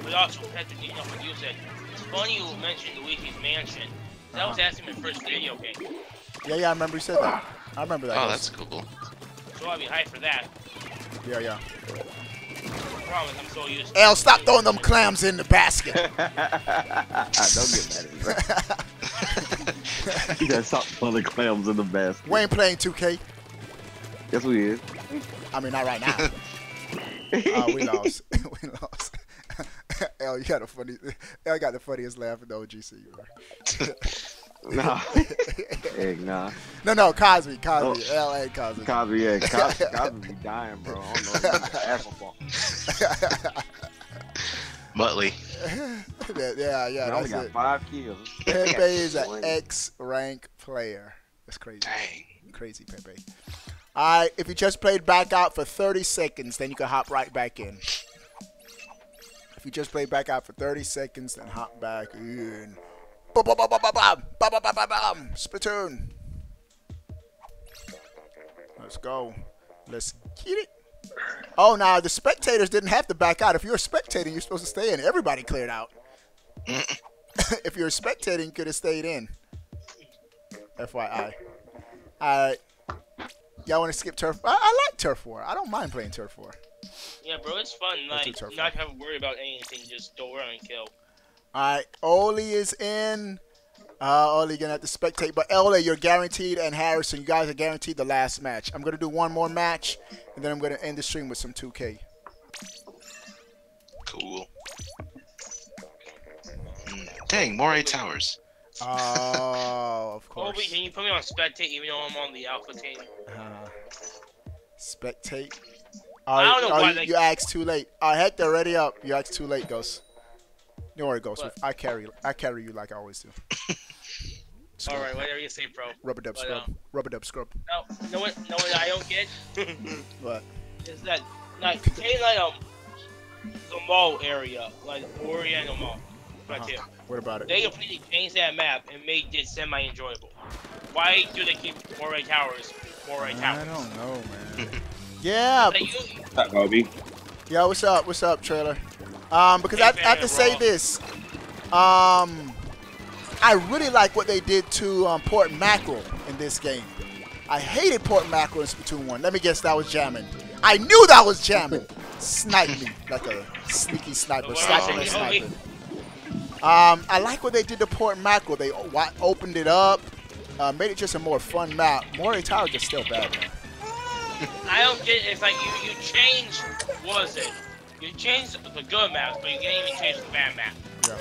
But also, Patrick, you know what you said. It's funny you mentioned Luigi's Mansion. That was asking my first video game. Yeah, yeah, I remember you said that. I remember that. Oh, that's cool. So I'll be hyped for that. Yeah, yeah. I'm so used to stop throwing them clams in the basket. Don't get mad at me. You gotta stop throwing the clams in the basket. We ain't playing 2K. Yes, we is. I mean, not right now. We lost. We lost. L, you got a funny. L got the funniest laugh in the OGC. Right? Nah. No, no, Cosby. Oh. L ain't Cosby. Cosby, yeah. Cosby be dying, bro. I don't know. Apple Muttley. Yeah, yeah. I only got 5 kills. Pepe is an X rank player. That's crazy. Dang. Crazy, Pepe. All right, if you just played back out for 30 seconds, then you can hop right back in. If you just played back out for 30 seconds, then hop back in. Splatoon. Let's go. Let's get it. Oh, now the spectators didn't have to back out. If you were spectating, you're supposed to stay in. Everybody cleared out. If you were spectating, you could have stayed in. FYI. All right. Y'all want to skip Turf? I like Turf War. I don't mind playing Turf War. Yeah, bro, it's fun. Like, not have to worry about anything. Just go around and kill. All right, Oli is in. Oli gonna have to spectate, but Ella, you're guaranteed, and Harrison, you guys are guaranteed the last match. I'm gonna do one more match, and then I'm gonna end the stream with some 2K. Cool. Dang, Moray Towers. Oh, of course. Obi, can you put me on spectate even though I'm on the alpha team? Spectate? I don't know why you asked too late. Hector, ready up. You asked too late, Ghost. Don't worry, Ghost. What? I carry you like I always do. Alright, whatever you say, bro. Rubber dub scrub. Rubber dub scrub. No, I don't get. What? Is that like take like the mall area, like Oriental Mall. Right there. What about it? They completely changed that map and made it semi-enjoyable. Why do they keep Moray Towers? I don't know, man. Yeah. What's up, Bobby? Yeah, what's up? What's up, Trailer? Because I have to say this. I really like what they did to Port Mackerel in this game. I hated Port Mackerel in Splatoon 1. Let me guess, that was jamming. I knew that was jamming. Snipe me like a sneaky sniper. Sniper. I like what they did to Port Mackerel. They opened it up, made it just a more fun map. Moray Towers is still bad, man. I don't get it. It's like you changed, what was it? You changed the good maps, but you can't even change the bad map. Yeah.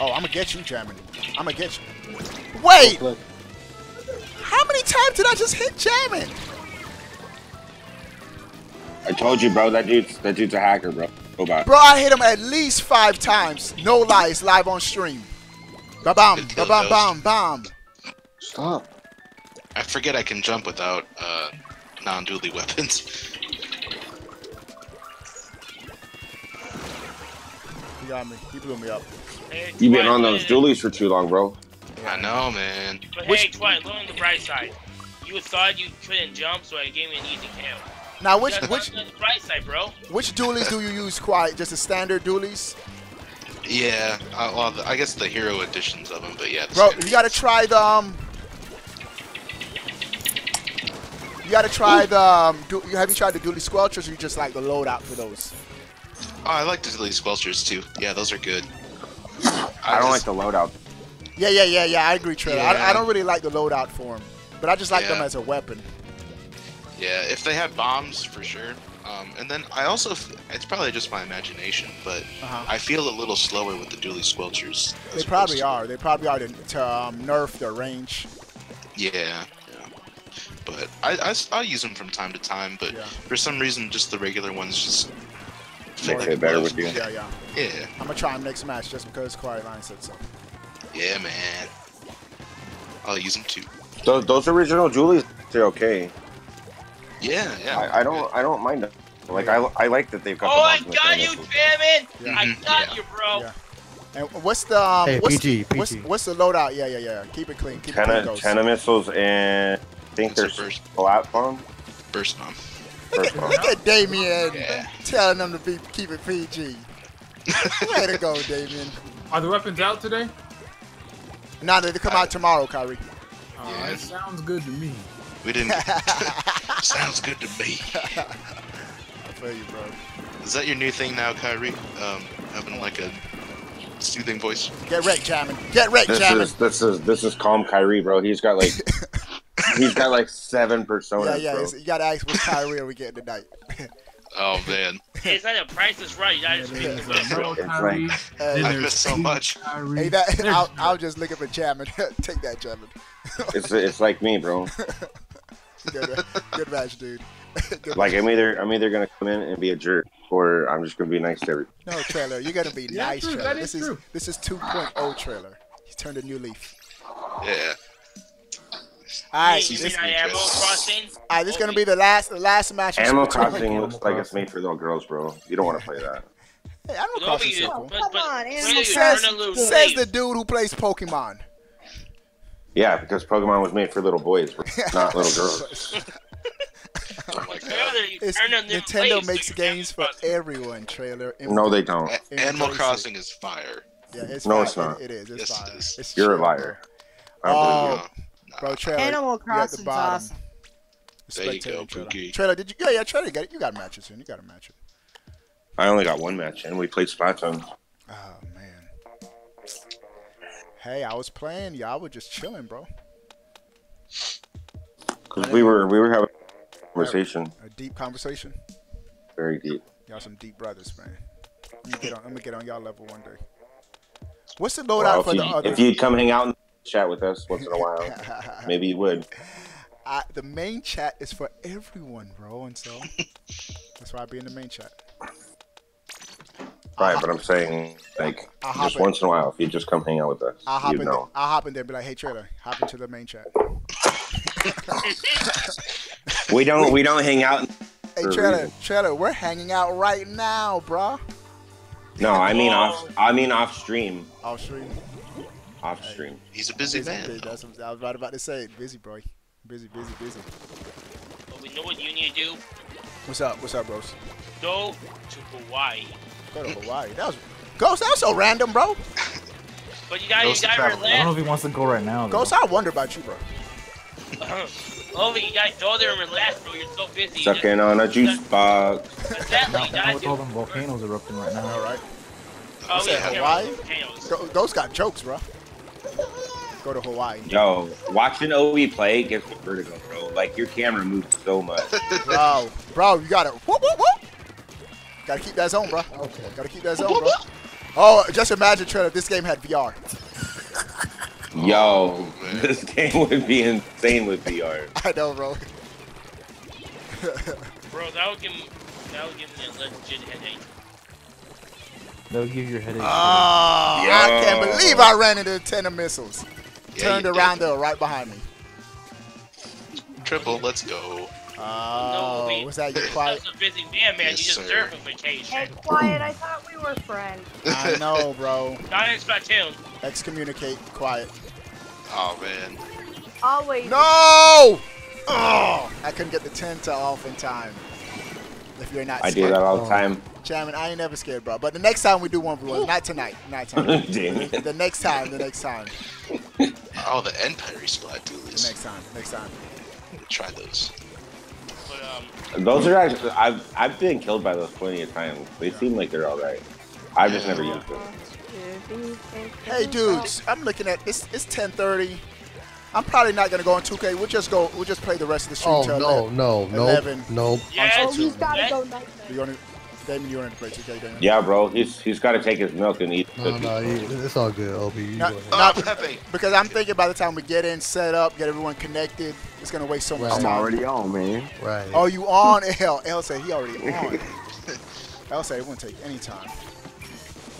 Oh, I'm gonna get you, German. I'm gonna get you. Wait! How many times did I just hit German? I told you, bro. That dude's a hacker, bro. Robot. Bro, I hit him at least 5 times. No lies, live on stream. Ba bam, ba bam, bam, bam. Stop. I forget I can jump without non-dually weapons. He got me. He blew me up. Hey, you've been on those dualies for too long, bro. I know, man. But hey, Dwight, look on the bright side. You thought you couldn't jump, so I gave you an easy kill. Now, which on the bright side, bro? Which dualies do you use? Quite just the standard dualies? Yeah, well, I guess the hero editions of them, but yeah. Bro, you gotta try the You gotta try the have you tried the dually squelchers, or you just like the loadout for those? Oh, I like the dually squelchers too. Yeah, those are good. I don't like the loadout. Yeah. I agree, Trey. Yeah. I don't really like the loadout for them, but I just like them as a weapon. Yeah, if they have bombs, for sure. And then I also—it's probably just my imagination, but I feel a little slower with the dually squelchers. They probably are. They probably are to nerf their range. Yeah. But I use them from time to time, but for some reason, just the regular ones just fit better with you. Yeah. I'm gonna try them next match just because Quarry Line said so. Yeah, man. I'll use them too. Those original dualies, they're okay. Yeah. I don't mind them. Like I like that they've got. Oh, I got you, Jammin! Yeah. I got you, bro. Yeah. And what's the what's the loadout? Yeah. Keep it clean. Keep it clean. 10 missiles and I think there's platform. Burst bomb. Look at Damien telling them to keep it PG. Way to go, Damien. Are the weapons out today? Nah, they come out tomorrow, Kyrie. It sounds good to me. We didn't. Sounds good to me. I feel you, bro. Is that your new thing now, Kyrie? Having like a soothing voice. Get wrecked, Jammin. Get wrecked, Jammin. This is calm, Kyrie, bro. He's got like he's got like 7 personas. Yeah. Bro. You gotta ask what Kyrie are we getting tonight. Oh man. Hey, it's like a Price Is Right. You gotta speak to Kyrie. I missed so much. Hey, I'll just look up at Jammin. Take that, Jammin. It's like me, bro. Good match, dude. Like I'm either gonna come in and be a jerk, or I'm just gonna be nice to everybody. No, Trailer, you gotta be nice. True, Trailer. This is 2.0 Trailer. He turned a new leaf. Yeah. Alright, this is gonna be the last match. Animal Crossing looks like it's made for little girls, bro. You don't want to play that. Hey, Animal Crossing is cool. Come on, says the dude who plays Pokemon. Yeah, because Pokemon was made for little boys, not little girls. Oh my God. Nintendo makes games for everyone, Trailer. No, they don't. Animal Crossing is fire. Yeah, it's fire. It's not. It's fire. It is. It's You're a liar. Bro, Trailer. Animal Crossing is awesome. There you go, Pookie. Trailer, did you? Yeah, Trailer, got it. You got a match soon. You got a match. I only got 1 match, and we played Splatoon. Oh, man. Hey, I was playing. Y'all were just chilling, bro. Cause we were having a conversation. A deep conversation. Very deep. Y'all some deep brothers, man. I'm gonna get on y'all level one day. What's the loadout for the other? If you'd come hang out and chat with us once in a while, maybe you would. The main chat is for everyone, bro, and so that's why I be in the main chat. Right, but I'm saying, like, just once in a while, if you just come hang out with us, you know. I'll hop in there and be like, hey, Trailer, hop into the main chat. we don't hang out. Hey, Trailer, we're hanging out right now, bro. No, I mean off stream. Off stream. Off stream. He's a busy man. That's what I was right about to say. Busy, bro. Busy. But we know what you need to do. What's up, bros? Go to Hawaii. Go to Hawaii. That was so random, bro. But you gotta relax. I don't know if he wants to go right now. Ghost, I wonder about you, bro. You gotta go there and relax, bro. You're so busy. Sucking on a juice box. Exactly. With all them volcanoes erupting right now, right? Oh yeah, Hawaii. Ghost got jokes, bro. Go to Hawaii. Yo, watching OE play gives me vertigo, bro. Like your camera moves so much. bro, you gotta. Whoop. Gotta keep that zone, bro. Okay. Gotta keep that zone, bro. Oh, just imagine, Trent, if this game had VR. Yo, oh, this game would be insane with VR. I know, bro. Bro, that would give me a legit headache. That would give you a headache. Oh, I can't believe I ran into 10 of missiles. Yeah, turned around there, right behind me. Triple, let's go. Oh, no, was that you quiet? That's a busy man, man. Yes, you deserve a vacation. Hey, Quiet, I thought we were friends. I know, bro. Not in Splatoon. Excommunicate, Quiet. Oh, man. Always. No! Oh, I couldn't get the 10 to off in time. If you're not scared. I do that all the time. Chairman, I ain't never scared, bro. But the next time we do one for one, not tonight. Not tonight. The next time, the next time. Oh, the Empire Splat do this. Next time, next time. Try those. Those are actually, I've been killed by those plenty of times. They seem like they're all right. I've just never used them. Hey dudes, I'm looking at it's 10:30. I'm probably not gonna go on 2K. We'll just play the rest of the stream. Oh no, no, no, 11. No. Yes. Oh, he's gotta go night. Damon, you want to play 2K, Damon? Yeah, bro. He's got to take his milk and eat. No, no, it's all good, OB. Not Pepe. Because I'm thinking by the time we get in, set up, get everyone connected, it's going to waste so much time. I'm already on, man. Right. Oh, you on, L. L said he already on. L said it wouldn't take any time.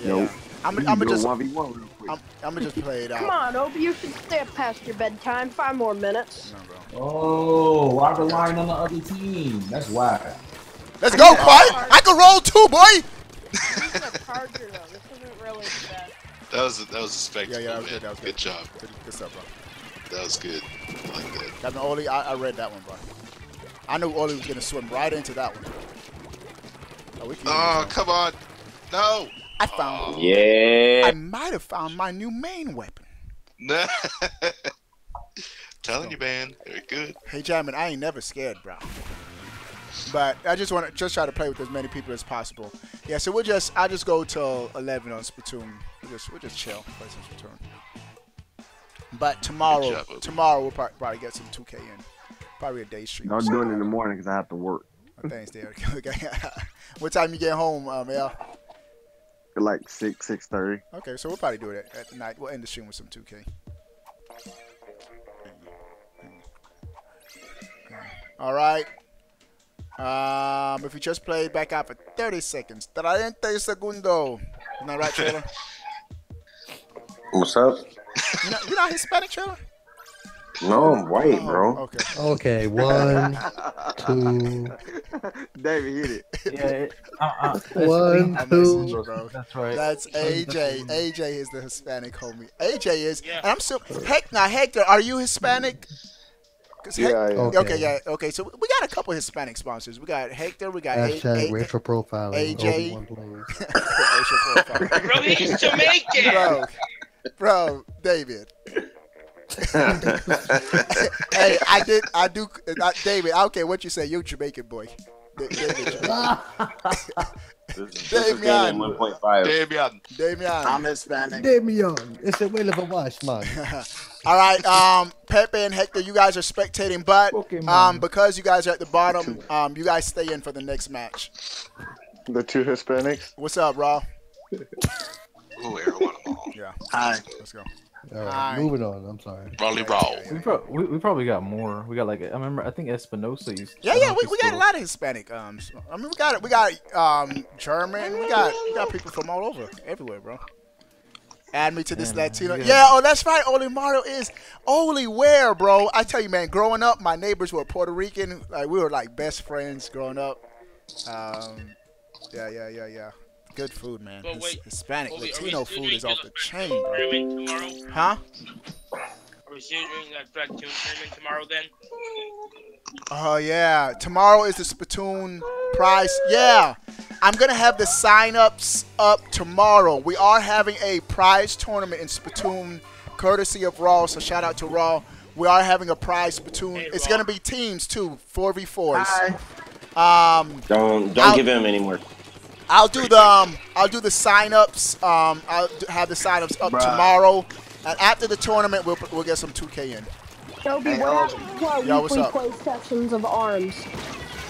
Yeah. Nope. I'm just play it out. Come on, Obi, you should stay up past your bedtime. 5 more minutes. No, oh, I'm relying on the other team. That's why. Let's go, Quiet! I can roll too, boy! This is a charger, though. This isn't really bad. That was a spectacle, yeah, man. That was good job. Good stuff, bro. That was good. I like that. Captain Oli, I read that one, bro. I knew Oli was going to swim right into that one. Oh, come on. No! I found I might have found my new main weapon. No. Telling you, man. They're good. Hey, Jamin, I ain't never scared, bro. But I just want to try to play with as many people as possible. Yeah, so we'll just I'll just go till 11 on Splatoon. We'll just chill, play some Splatoon. But tomorrow we'll probably get some 2K in. Probably a day stream. No, I'm doing it in the morning because I have to work. Oh, thanks, Derek. Okay. What time you get home, Mel? Like 6:30. Okay, so we'll probably do it at night. We'll end the stream with some 2K. All right. If you just play back out for 30 seconds. 30 segundo. Isn't that right, Trailer? What's up? You're not Hispanic, Trailer? No, I'm white, bro. Okay. Okay, 1, 2. David, hit it. Yeah, it, 1, 2. Bro. That's right. That's AJ. AJ is the Hispanic homie. AJ is. Yeah. And I'm still. Heck, now, Hector, are you Hispanic? Yeah, okay, so we got a couple Hispanic sponsors. We got Hector, we got AJ. Racial profiling. AJ. Racial profiling. Bro, he's Jamaican. Bro, David. Hey, David, I don't care what you say, you're Jamaican boy. David. Damian. 1.5. Damian. I'm Hispanic. Damian. It's a way of a wash, man. All right, Pepe and Hector, you guys are spectating, but because you guys are at the bottom, you guys stay in for the next match. The two Hispanics. What's up, Raw? Ooh, everyone. Yeah. Hi. Let's go. Right, moving on. I'm sorry. Probably Raw. We probably got more. We got like I think Espinosa used. Yeah. We got a lot of Hispanic. I mean we got German. We got people from all over, everywhere, bro. Add me to this Latino. Yeah. Oh, that's right. Oli Mario is Oli where, bro? I tell you, man. Growing up, my neighbors were Puerto Rican. Like we were like best friends growing up. Yeah. Good food, man. But wait, Hispanic Latino food is off the chain, bro. Huh? Are we still doing that Splatoon tournament tomorrow then? Oh yeah, tomorrow is the Splatoon prize. Yeah, I'm gonna have the sign-ups up tomorrow. We are having a prize tournament in Splatoon, courtesy of Raw. So shout out to Raw. We are having a prize Splatoon. Hey, it's gonna be teams too, 4v4s. Hi. Don't give him any more. I'll do the sign-ups. I'll have the sign-ups up tomorrow, and after the tournament, we'll get some 2K in. Toby, what happened to our weekly play sessions of Arms?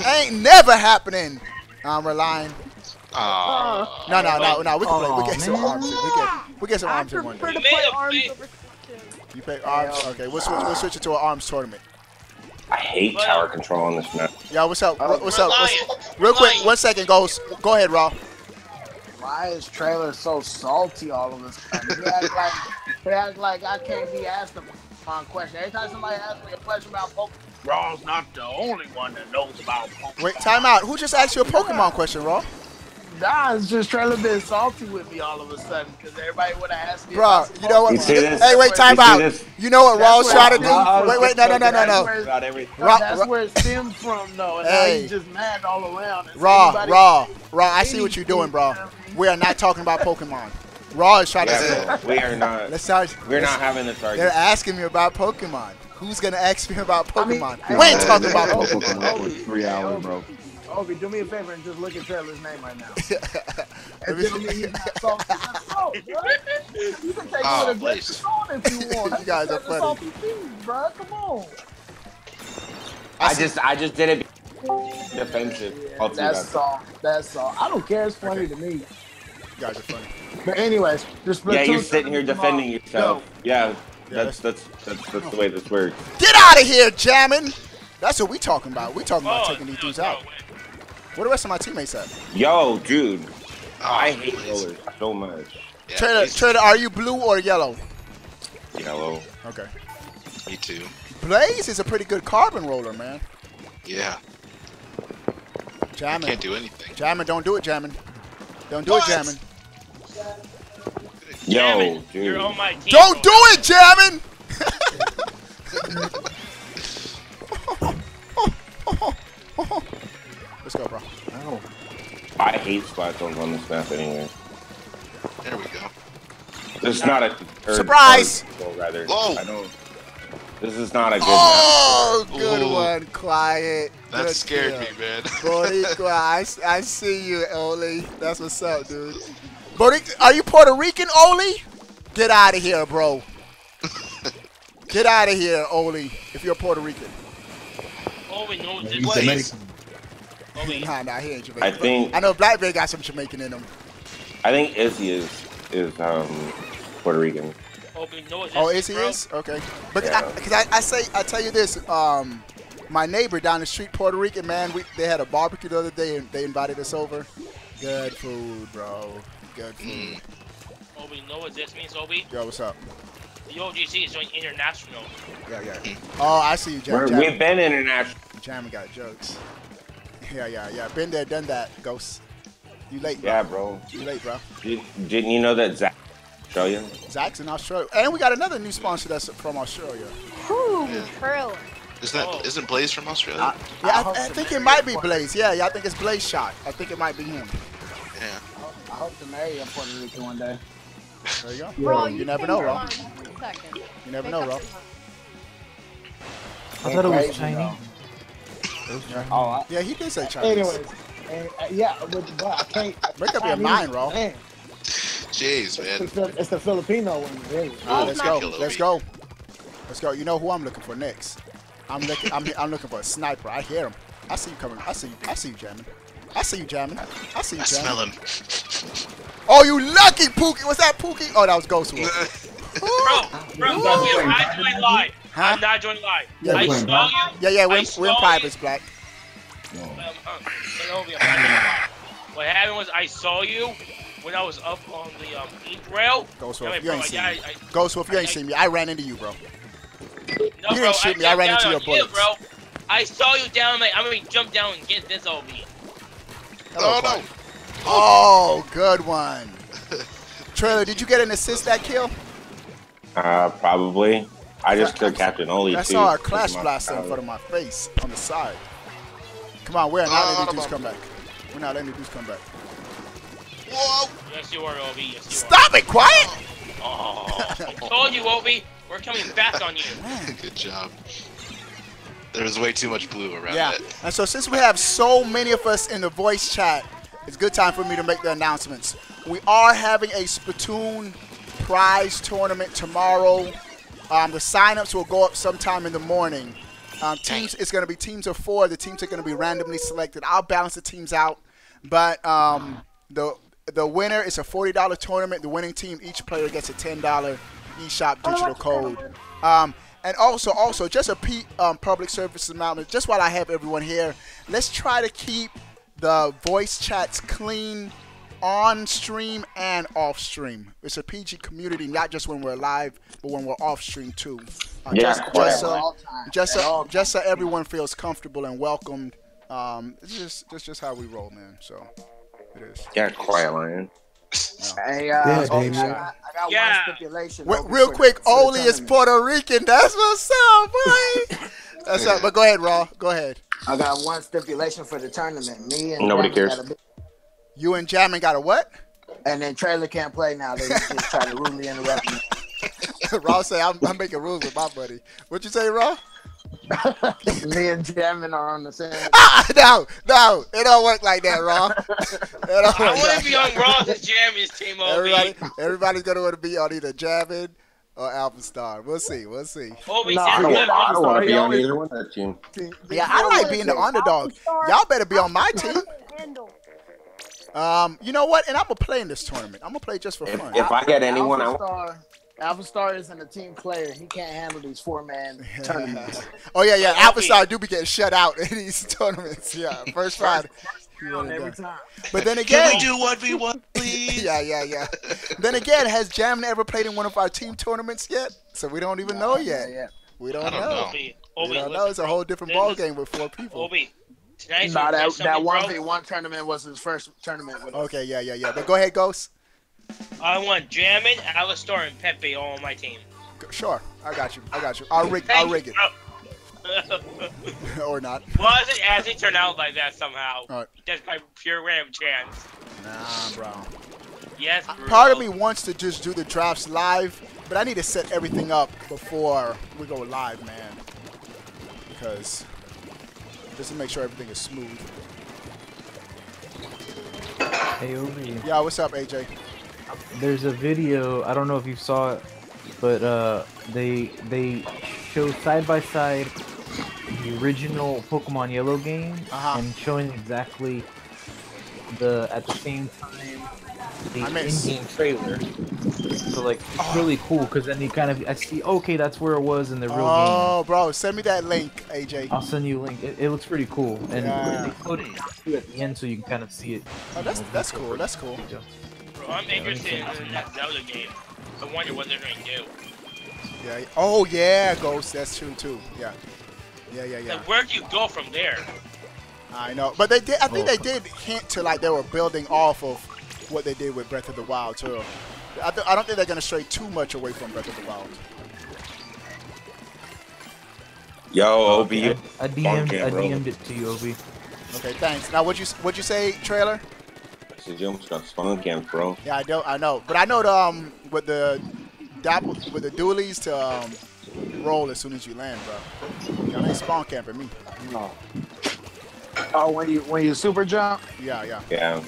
Ain't never happening. I'm relying No. We can play. We get some Arms. We get some Arms in one day. You play Arms? Okay, we'll switch it to an Arms tournament. I hate tower control on this map. Yo, what's up? Real quick, 1 second, go ahead, Raw. Why is Trailer so salty all of this time? He acts like I can't be asked a question. Every time somebody asks me a question about Pokemon, Raw's not the only one that knows about Pokemon. Wait, time out. Who just asked you a Pokemon question, Raw? Nah, it's just Trailer being salty with me all of a sudden because everybody would have asked me. Bro, you know what? Hey, wait, time out. You know what Raw's trying to do? Wait, no. That's where it stems from, though. And now he's just mad all around. Raw, I see what you're doing, bro. We are not talking about Pokemon. Raw is trying to do. We are not. We're not having this argument. They're asking me about Pokemon. Who's going to ask me about Pokemon? We ain't talking about Pokemon. 3 hours, bro. Obi, do me a favor and just look at Trailer's name right now. You can take it with a song if you want. You guys are funny. Bro, come on. I just did it. Defensive. Yeah, that's all. That's all. I don't care. It's funny to me. You guys are funny. But anyways, just yeah, you're sitting here defending yourself. No. Yeah, that's the way this works. Get out of here, jamming. That's what we talking about. We talking about taking these dudes out. What the rest of my teammates at? Yo, dude. I hate Trailers so much. Yeah, Trader, are you blue or yellow? Yellow. Okay. Me too. Blaze is a pretty good carbon roller, man. Yeah. Jammin. Can't do anything. Jammin, don't do it, Jammin. Don't do it, Jammin. Yo, dude. You're on my team. Don't do it, Jammin! Let's go, bro. No. I hate Splatoon on this map anyway. There we go. This is not a surprise. This is not a good map. Oh, good one, Quiet. That scared me, man. Boricua, I see you, Oli. That's what's up, dude. Boricua, are you Puerto Rican, Oli? Get out of here, bro. Get out of here, Oli. If you're Puerto Rican. Oli knows this place. Nah, he ain't Jamaican. I know Blackberry got some Jamaican in him. I think Izzy is Puerto Rican. Oh, Izzy is? Okay. Because I tell you this, my neighbor down the street, Puerto Rican, man, they had a barbecue the other day and they invited us over. Good food, bro. Good food. Obi, you know what this means, Obi? Yo, what's up? The OGC is doing international. Yeah. Oh, I see you, Jamie. We've been international. Jamie got jokes. Yeah. Been there, done that, Ghost. You late, bro. Yeah, bro. You late, bro. Didn't you know that Zach Australia? Zach's in Australia. And we got another new sponsor that's from Australia. Who? Yeah. Isn't Blaze from Australia? I think it might be Blaze. Yeah, I think it's Blaze Shot. I think it might be him. Yeah. I hope to marry a Puerto Rican one day. There you go. Bro, you never know, bro. You never know, bro. I thought it was Chinese. Oh, yeah, he did say Chinese. Anyways, but I can't. Make up your mind, bro. Jeez, man. It's the Filipino one. Really. Oh, let's go. You know who I'm looking for next? I'm looking for a sniper. I hear him. I see you coming. I see you jamming. I smell him. Oh, you lucky Pookie. Was that Pookie? Oh, that was Ghost. Bro, I joined live. Huh? I'm not joining live. Yeah, I saw you. Yeah, we're in private, Black. What happened was I saw you when I was up on the eat rail. Ghostwolf, you ain't seen me. I ran into you, bro. You didn't shoot me. I ran into your bullets. Bro, I saw you down. I'm gonna jump down and get this OB. No. Oh, good one. Trailer, did you get an assist that kill? Probably. I just killed Captain Oli. I saw a Clash Blast in front of my face on the side. Come on, we're not letting dudes come back. We're not letting dudes come back. Whoa! Yes, you are, Obi. Yes, you Stop it, Quiet! Oh. I told you, Obi. We're coming back on you. Good job. There's way too much blue around it. Yeah, and so since we have so many of us in the voice chat, it's good time for me to make the announcements. We are having a Splatoon prize tournament tomorrow. The sign-ups will go up sometime in the morning. Teams, it's going to be teams of 4. The teams are going to be randomly selected. I'll balance the teams out. But The winner is a $40 tournament. The winning team, each player gets a $10 eShop digital code. And also, just a public service announcement. Just while I have everyone here, let's try to keep the voice chats clean on stream and off stream. It's a PG community, not just when we're live, but when we're off stream too. Just so everyone feels comfortable and welcomed. It's just how we roll, man. So it is. Yeah, quiet, man. Hey, I got one stipulation. Real quick, Oli is Puerto Rican. That's what's up, boy. That's up. But go ahead, Raw. Go ahead. I got one stipulation for the tournament. Me and nobody cares. You and Jammin got a what? And then Trailer can't play now. They just try to rudely interrupt me. Raw say I'm making rules with my buddy. What you say, Raw? Me and Jammin are on the same. Ah, no, it don't work like that, Raw. I wouldn't be on Raw's and Jammin's team all week. Everybody's gonna want to be on either Jammin or Alphastar. We'll see. Oh, no, I don't want to be on either one of that team. Yeah, I like being the underdog. Y'all better be on my team. You know what? And I'm gonna play in this tournament. I'm gonna play just for fun. If I get anyone out. Alphastar isn't a team player. He can't handle these four-man tournaments. Oh, yeah. Alphastar do be getting shut out in these tournaments. Yeah, first round. Every time. But then again. Can we do 1v1, please? Yeah. Then again, has Jam ever played in one of our team tournaments yet? So we don't even know yet. Yeah. We don't know. It's a whole different ballgame with four people. Obi, tonight's that 1v1 tournament was his first tournament with us. Okay, yeah. But go ahead, Ghost. I want Jammin, Alistair, and Pepe all on my team. Sure, I got you. I'll rig it. Or not. Well, it hasn't turned out like that somehow. Right. Just by pure random chance. Nah, bro. Yes, bro. Part of me wants to just do the drafts live, but I need to set everything up before we go live, man. Because just to make sure everything is smooth. Hey, Obi. Yeah, what's up, AJ? There's a video, I don't know if you saw it, but they show side by side the original Pokemon Yellow game and showing exactly at the same time the in-game trailer. So like it's really cool because then you kind of see okay that's where it was in the real game. Oh bro, send me that link, AJ. I'll send you a link. It looks pretty cool and they put it at the end so you can kind of see it. Oh, that's cool. That's cool. I'm interested in that Zelda game. I wonder what they're going to do. Yeah. Oh, yeah, Ghost. That's true, too. Yeah. Like, where do you go from there? I know. But they did. I think they did hint to, like, they were building off of what they did with Breath of the Wild, too. I don't think they're going to stray too much away from Breath of the Wild. Yo, Obi. I DM'd it to you, Obi. Okay, thanks. Now, what'd you say, Trailer? The jump's got spawn camp, bro. Yeah, I know, but I know the, with the dualies to roll as soon as you land, bro. Y'all ain't spawn camping me. No. Oh, when you super jump. Yeah. Yeah,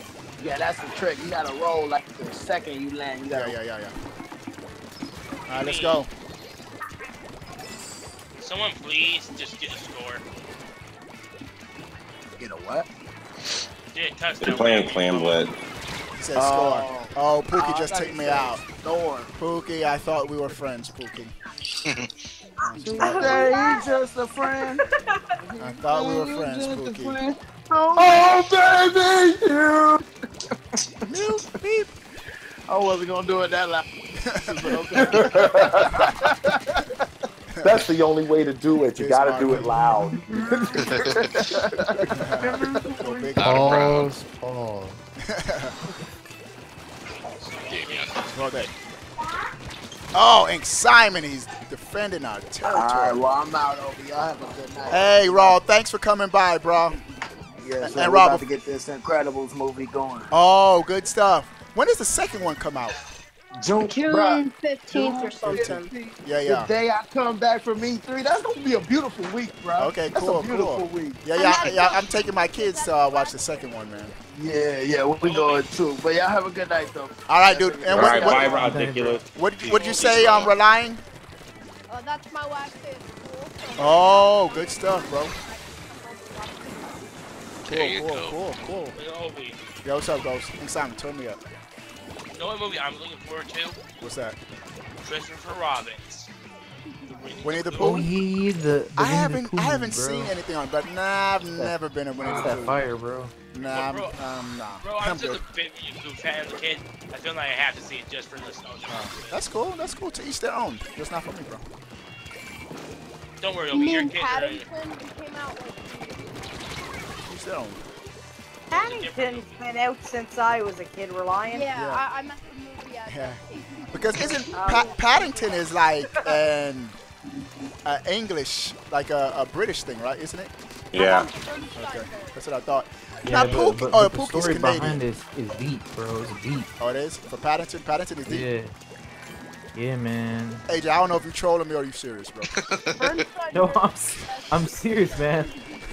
that's the trick. You gotta roll like the second you land. You gotta... Yeah. All right, let's go. Someone please just get a score. Get a what? They're playing Clamlet. He said score. Oh, Pookie just took me out. Score. Pookie, I thought we were friends, Pookie. He just a friend. I thought we were friends, Pookie. Friend. Oh, baby! Meep, beep. I wasn't going to do it that loud. That's the only way to do it. You gotta do it loud. Pause. Oh, and Simon, he's defending our territory. All right, well, I'm out, Obi. Y'all have a good night. Hey, Raw, thanks for coming by, bro. Yeah, so we're about to get this Incredibles movie going. Oh, good stuff. When does the second one come out? June 15th or something. Yeah. The day I come back from E3, that's gonna be a beautiful week, bro. Okay, cool. Yeah. I'm taking my kids to watch the second one, man. Yeah. We going too. But y'all have a good night, though. All right, dude. And what'd you say? Relying. Oh, that's my wife. Oh, good stuff, bro. Cool. Yo, what's up, Ghost? Hey, Simon, turn me up. You know what movie I'm looking forward to? What's that? Christopher Robin's. Winnie the Pooh? I haven't seen anything on, but nah, I've never been a Winnie the Pooh. That's that fire, bro. Nah, bro, nah. Bro, I'm just a big YouTube fan as a kid. I feel like I have to see it just for nostalgia. That's cool. That's cool. To each their own. Just not for me, bro. Don't worry, it'll be your kid. Paddington came out with. Each their own. Paddington's been out since I was a kid. Reliant. Yeah. I met the movie. Yeah. Because isn't Paddington is like an English, like a British thing, right? Isn't it? Yeah. Okay. That's what I thought. Yeah, now, Pook is Canadian. The story behind this is deep, bro. It's deep. Oh, it is? For Paddington? Paddington is deep? Yeah. Yeah, man. AJ, I don't know if you're trolling me or you're serious, bro. No, I'm serious, man.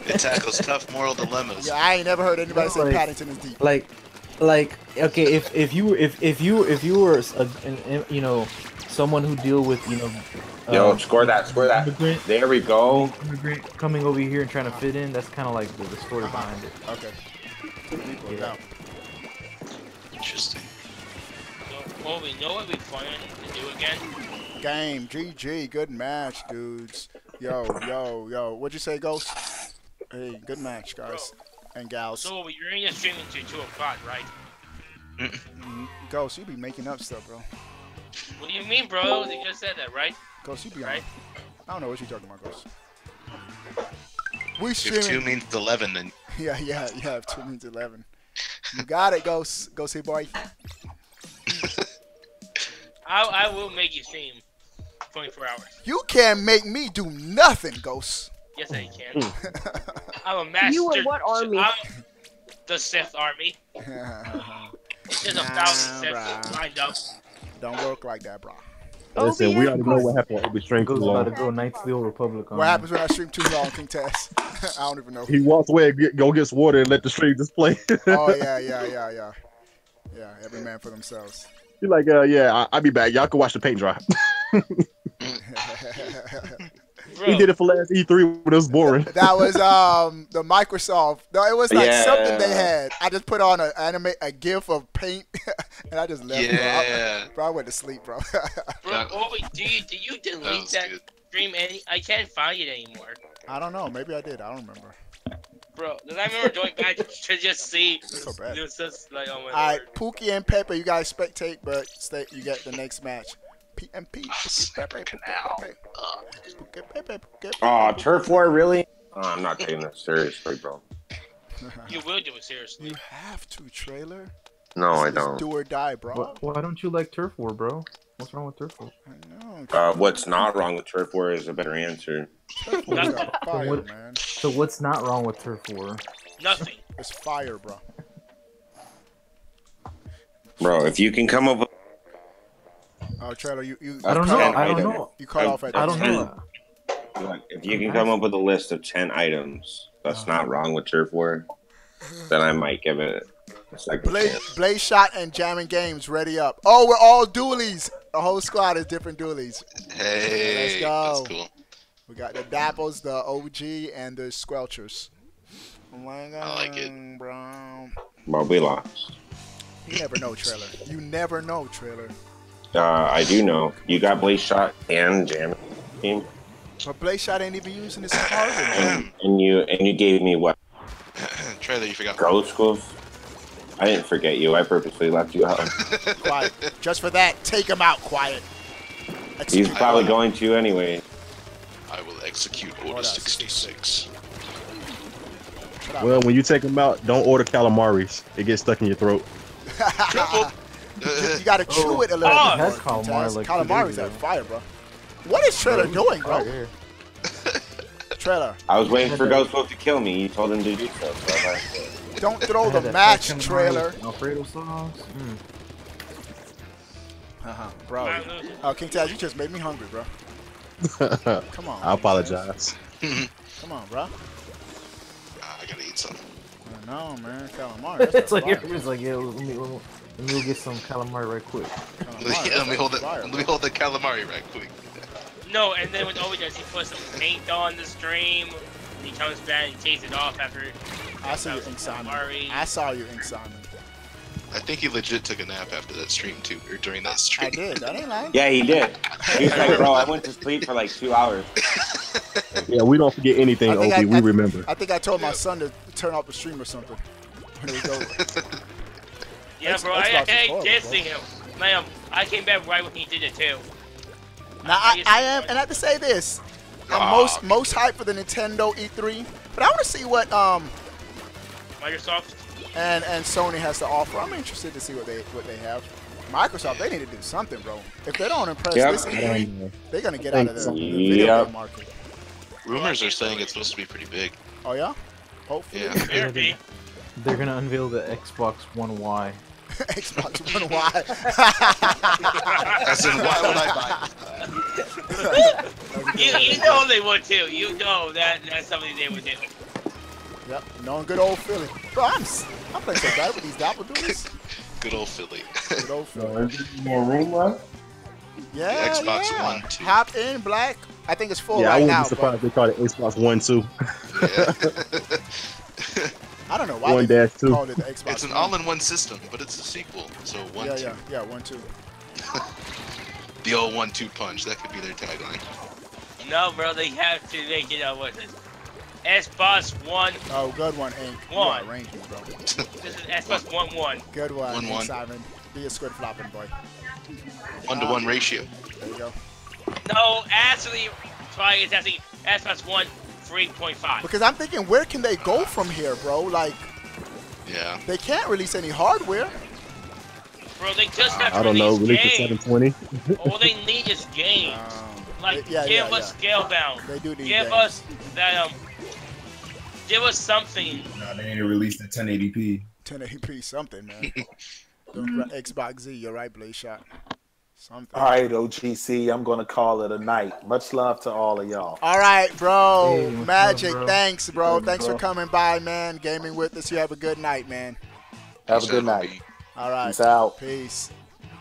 It tackles tough moral dilemmas. Yeah, I ain't never heard anybody say like, Paddington is deep. Like, okay, if you were, you know, someone who deal with, you know... Yo, score that. There we go. Immigrant coming over here and trying to fit in, that's kind of like the story behind it. Okay. Yeah. Interesting. So, well, we know what we plan to do again. Game. GG. Good match, dudes. Yo. What'd you say, Ghost? Hey, good match, guys. Bro. And gals. So, you're in your streaming to 2 o'clock, right? Ghost, you be making up stuff, bro. What do you mean, bro? You just said that, right? Ghost, you be right. I don't know what you're talking about, Ghost. If 2 means 11, then... Yeah, if 2 means 11. You got it, Ghost. Go see, boy. I will make you stream 24 hours. You can't make me do nothing, Ghost. Yes, I can. I'm a master... You and what army? I'm the Sith Army. There's 1,000 Siths lined up. Don't work like that, bro. Listen, we already know what happens when we stream too long. What happens when I stream too long, King Tess? I don't even know. He walks away, go gets water, and let the stream just play. Oh yeah. Yeah, every man for themselves. You're like, yeah, I'll be back. Y'all can watch the paint dry. He did it for last E3 when it was boring. That was the Microsoft. No, it was like something they had. I just put on a GIF of paint, and I just left. Yeah. Bro, I went to sleep, bro. Bro, do you delete that stream? I can't find it anymore. I don't know. Maybe I did. I don't remember. Bro, because I remember going back to just see. That's so bad. It was just like, oh my Lord. All right, Pookie and Pepper, you guys spectate, but you get the next match. PMP. Oh, turf war, really? Oh, I'm not taking that seriously, bro. You will do it seriously. You have to, trailer. No, I don't. Do or die, bro. Why don't you like turf war, bro? What's wrong with turf war? I know. What's not wrong with turf war is a better answer. Turf war is fire, man. So what's not wrong with turf war? Nothing. It's fire, bro. Bro, if you can come up with... Oh, Trailer, you I don't know. You cut off at 10. I don't know. Look, if you can come up with a list of 10 items that's not wrong with Turf War, then I might give it a second chance. Blaze Shot and Jamming Games, ready up. Oh, we're all dualies. The whole squad is different dualies. Hey, let's go. That's cool. We got the Dapples, the OG, and the Squelchers. I like it. Bro, we lost. You never know, Trailer. You never know, Trailer. I do know. You got Blaze Shot and Jamming Game. But Blaze Shot ain't even using his card. and you gave me what? Trailer, you forgot. Girl schools. I didn't forget you. I purposely left you out. Quiet. Just for that, take him out. Quiet. Execute. He's probably going to anyway. I will execute Order 66. Well, when you take him out, don't order calamaris. It gets stuck in your throat. Triple. You gotta chew it a little bit. Calamari's on fire, bro. What is Trailer doing, bro? Right Trailer. I was waiting for Ghostwolf to kill me. You told him to do so. Don't throw the match, Trailer. Alfredo sauce. Bro. Oh, King Taz, you just made me hungry, bro. Come on. I apologize. Come on, bro. I gotta eat something. No, man. Calamari. It's like everyone's like, yeah, let me get some calamari right quick. Yeah, let me hold the calamari right quick. No, and then when Obi does, he puts some paint on the stream, and he comes back and takes it off after I saw your insomnia. I saw your insomnia. I think he legit took a nap after that stream too, or during that stream. I did. That ain't lying. Yeah, he did. He was like, bro, I went to sleep for like 2 hours. Yeah, we don't forget anything, OP. We remember. I think I told my son to turn off the stream or something. When it was over. Yeah, bro, I ain't dissing him. Man, I came back right when he did it too. Now I am, and I have to say this. I'm most hyped for the Nintendo E3, but I want to see what Microsoft and Sony has to offer. I'm interested to see what they have. Microsoft, they need to do something, bro. If they don't impress this E3, they're gonna get out of the video game market. Rumors are saying it's supposed to be pretty big. Oh yeah, hopefully. Yeah. They're gonna unveil the Xbox One Y. Xbox One Y. As in, why would I buy it? You know they would too. You know that's something they would do. Yep, known good old Philly. Bro, I'm playing so bad with these doppelgangers. Good old Philly. Good old Philly. More room left? Yeah, the Xbox One, too. Hop in, Black. I think it's full right now. I wouldn't be surprised if they called it Xbox One, too. Yeah. I don't know why they called it the Xbox One. It's an all-in-one system, but it's a sequel. So, 1, yeah, 2. Yeah, 1, 2. The old 1-2 punch. That could be their tagline. No, bro, they have to make it out with this. Xbox One. Oh, good one, Hank. One. Ranking, bro. This is Xbox One. Good one, Simon. Be a squid flopping boy. 1-to-1 ratio. There you go. No, actually, probably it's actually Xbox One 3.5. Because I'm thinking, where can they go from here, bro? Like, yeah, they can't release any hardware. Bro, they just have to release the 720. All they need is games. Like, give us Scalebound. They do need give us something. No, they need to release the 1080p. 1080p something, man. Xbox Z, you're right, Blaze Shot. Something. All right, OGC, I'm going to call it a night. Much love to all of y'all. All right, bro. Hey, Magic, bro? Thanks, bro. Thanks for coming by, man. Gaming with us. You have a good night, man. Have a good night. All right. Peace out. Peace.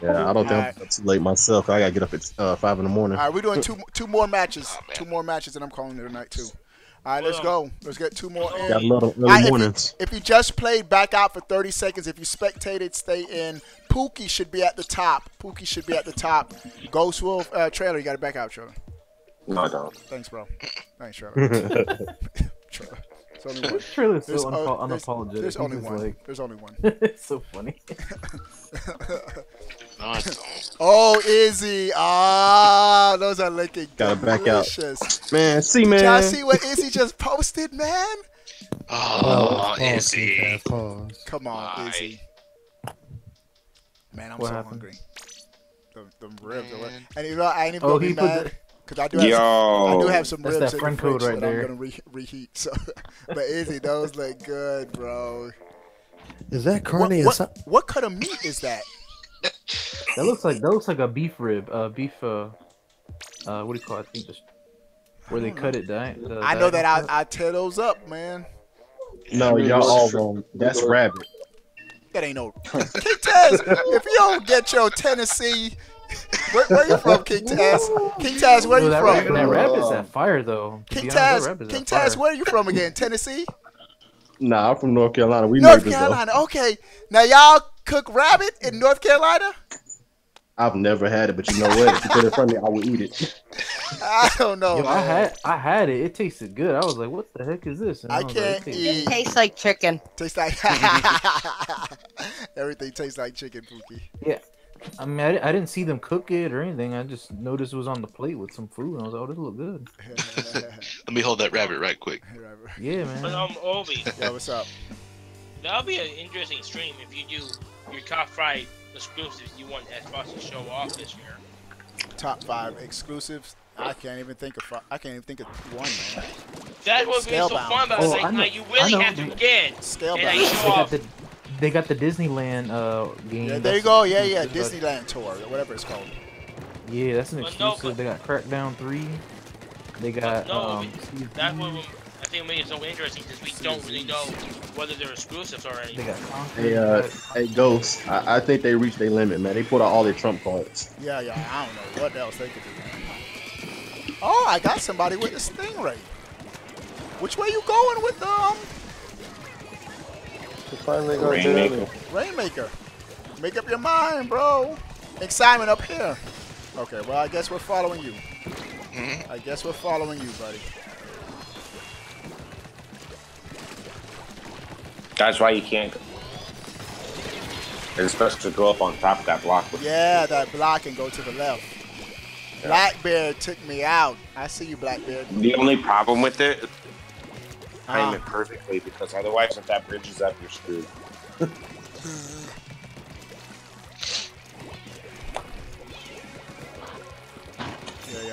Yeah, I don't think I'm too late myself. I gotta get up at 5 in the morning. All right, we're doing two more matches. Oh, two more matches, and I'm calling it a night too. All right, let's go. Let's get two more in. Got a lot of early mornings. If you just played, back out for 30 seconds. If you spectated, stay in. Pookie should be at the top. Pookie should be at the top. Ghost Wolf, Trailer, you got to back out, Trailer. No, I don't. Thanks, bro. Thanks, Trailer. Trailer. Trailer's so unapologetic. There's only one. Like... There's only one. It's so funny. Oh, Izzy. Ah, those are looking delicious. Back out. Man, see, man. Did y'all see what Izzy just posted, man? Oh, Izzy. Come on, Izzy. Man, I'm hungry. The ribs are what? And you know, I ain't even going to be mad. Cause I do have some ribs that in the fridge right there. I'm gonna reheat. So, but Izzy, those look good, bro. Is that carne asada? What kind of meat is that? That looks like a beef rib. What do you call it? I think where they cut it, I know that I tear those up, man. No, y'all all wrong. That's rabbit. That ain't no. If you don't get your Tennessee. Where you from, King Taz? King Taz, where you from? That rap is that fire, though. King Taz, where are you from again? Tennessee? Nah, I'm from North Carolina. North Carolina, okay. Now, y'all cook rabbit in North Carolina? I've never had it, but you know what? If you put it in front of me, I would eat it. I don't know. Yo, I had it. It tasted good. I was like, what the heck is this? And I can't eat. It tastes like chicken. Tastes like... Everything tastes like chicken, Pookie. Yeah. I mean, I didn't see them cook it or anything. I just noticed it was on the plate with some food, and I was like, oh, this look good. Let me hold that rabbit right quick. Hey, rabbit. Yeah, man. But Obi. Yeah, what's up? That'll be an interesting stream if you do your top 5 exclusives you want Xbox to show off this year. Top 5 exclusives? I can't even think of one, man. That would be so fun, but I was like, now you really have to get Scalebound. They got the Disneyland game. Yeah, there you go. Yeah, Disneyland tour, whatever it's called. Yeah, that's an exclusive. They got Crackdown 3. They got. That's what I think made it so interesting because we don't really know whether they're exclusives already. They got. Hey, Ghost. I think they reached their limit, man. They pulled out all their Trump cards. Yeah. I don't know what else they could do. Man. Oh, I got somebody with the Stingray. Which way you going with You finally got Rainmaker. Rainmaker. Make up your mind, bro. Excitement up here. Okay, well, I guess we're following you. I guess we're following you, buddy. That's why you can't. It's supposed to go up on top of that block. Yeah, that block and go to the left. Yeah. Blackbeard took me out. I see you, Blackbeard. The only problem with it, time it perfectly, because otherwise, if that bridge is up, you're screwed. Yeah.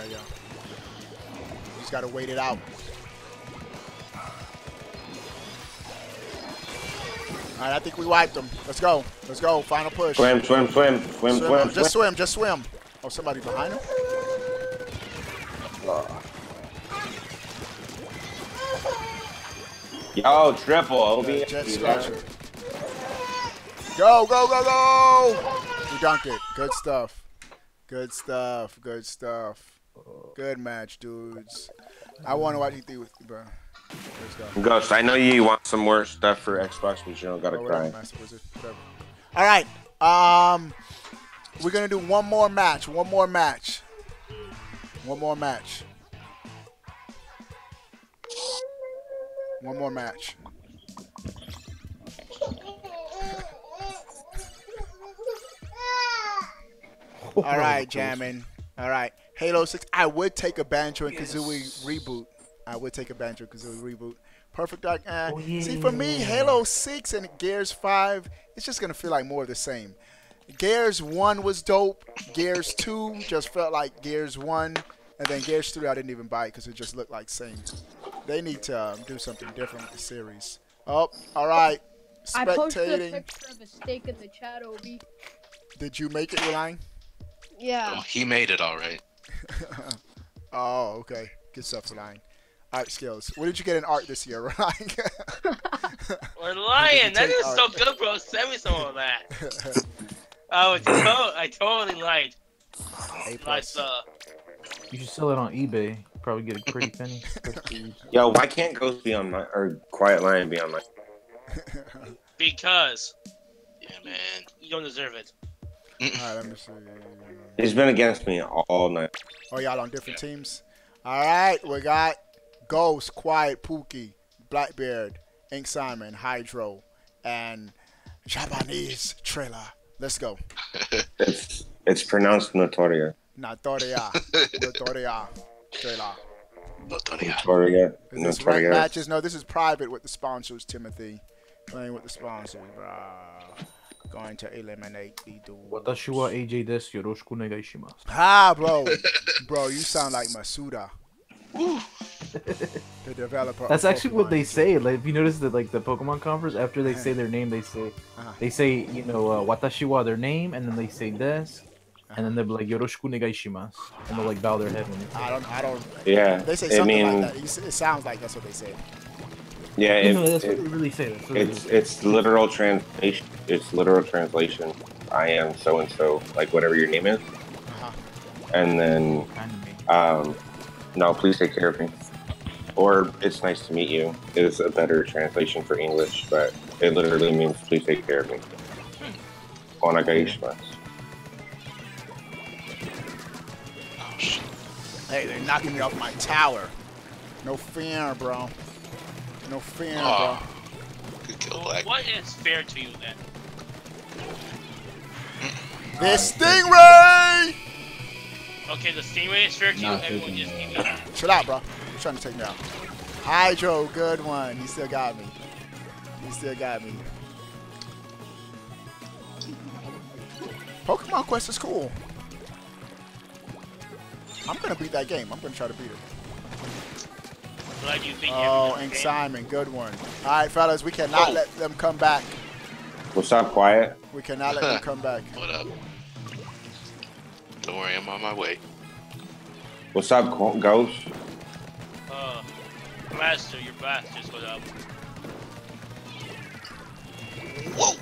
You just gotta wait it out. All right, I think we wiped them. Let's go. Let's go. Final push. Swim. Just swim. Oh, somebody behind him? Yo, triple. Go. We dunked it. Good stuff. Good match, dudes. I want to watch E3 with you, bro. Ghost, I know you want some more stuff for Xbox, but you don't gotta cry. All right, we're gonna do one more match. All right, jamming. All right, Halo 6. I would take a Banjo and Kazooie reboot. Perfect Dark. See, for me, Halo 6 and Gears 5, it's just going to feel like more of the same. Gears 1 was dope. Gears 2 just felt like Gears 1. And then Gears 3, I didn't even buy it because it just looked like same. They need to do something different with the series. Oh, all right. Spectating. I posted a picture of a steak in the chat, Obi. Did you make it, Ryan? Yeah. Oh, he made it all right. Oh, okay. Good stuff, Ryan. Art skills. What did you get in art this year, Ryan? We're lying. That is art. So good, bro. Send me some of that. Oh, I totally lied. You should sell it on eBay. Probably get a pretty penny. Yo, why can't Ghost be on my or Quiet Lion be on my? Because, yeah, man, you don't deserve it. All right, let me see. He's been against me all night. Oh, y'all on different teams. All right, we got. Ghost, Quiet, Pookie, Blackbeard, Ink Simon, Hydro, and Japanese Trailer. Let's go. It's pronounced Notoria. Notoria. Trailer. Notoria. Matches? No, this is private with the sponsors, Timothy. Playing with the sponsors, bro. Going to eliminate the dude. Watashi wa AJ desu. Yoroshiku negai shimasu. Ah, bro. Bro, you sound like Masuda. The developer. That's actually Pokemon. What they say. Like, if you notice that, like the Pokemon conference, after they say their name, they say, you know, Watashi wa their name, and then they say this, and then they're like Yoroshiku negai shimasu, and they'll like bow their head. I don't. Yeah. They say something like that. It sounds like that's what they say. Yeah. That's what they really say. It's literal translation. I am so and so, like whatever your name is, and then. No, please take care of me. Or it's nice to meet you. It is a better translation for English, but it literally means please take care of me. Onagai. Hey, they're knocking me off my tower. No fear, bro. Good kill, Black. What is fair to you then? This Stingray! Okay, the Stingray is fair to you, everyone just keep going. Chill out, bro. I'm trying to take me out. Hydro, good one. He still got me. Pokemon Quest is cool. I'm going to beat that game. I'm going to try to beat it. Glad you beat and Simon, good one. All right, fellas, we cannot let them come back. What's up, Quiet? We cannot let them come back. What up? Don't worry, I'm on my way. What's up, Ghost? Master, your bastard's what up. Whoa!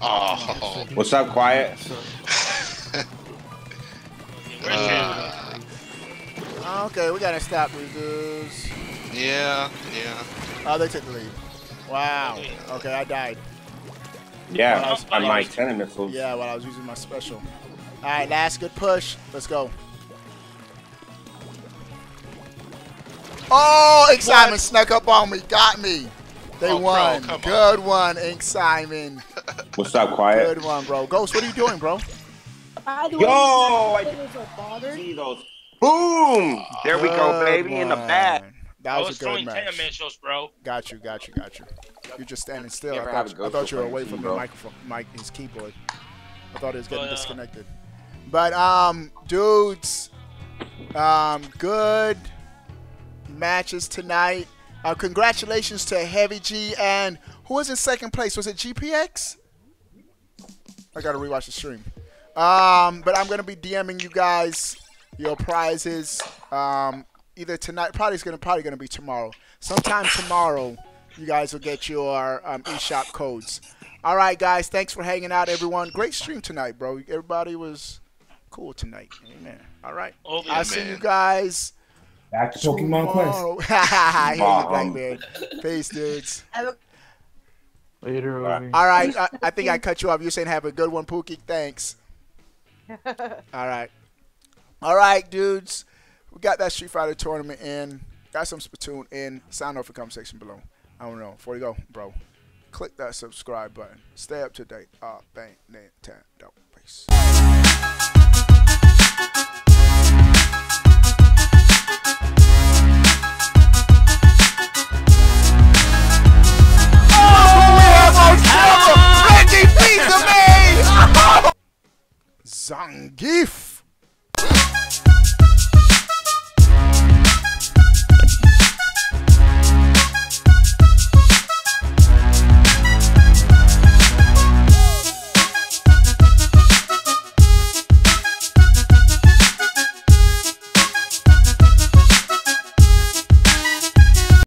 Oh. What's up, Quiet? Okay, we gotta stop these dudes. Yeah. Oh, they took the lead. Wow. Okay, I died. Yeah, on my cannon missiles. Yeah, while I was using my special. All right, last good push. Let's go. Oh, Ink Simon snuck up on me. Got me. They won. Bro, good one, Ink Simon. What's up, Quiet? Good one, bro. Ghost, what are you doing, bro? Yo! I boom! There we go, baby, in the back. That was a good match. Missiles, bro. Got you. You're just standing still. I thought you were away from the microphone, his keyboard. I thought it was getting disconnected. But dudes, good matches tonight. Congratulations to Heavy G and who was in second place? Was it GPX? I gotta rewatch the stream. But I'm gonna be DMing you guys your prizes. Either tonight, probably gonna be tomorrow. Sometime tomorrow, you guys will get your eShop codes. All right, guys, thanks for hanging out, everyone. Great stream tonight, bro. Everybody was cool tonight. Amen. All right, I'll see you guys. Back to Pokemon Quest. Here's the black man. Peace, dudes. Later. All right, I think I cut you off. You're saying have a good one, Pookie. Thanks. All right, dudes. We got that Street Fighter tournament in. Got some Splatoon in. Sign up for comment section below. I don't know. Before you go, bro, click that subscribe button. Stay up to date. All thank Nintendo. Peace. Zangief!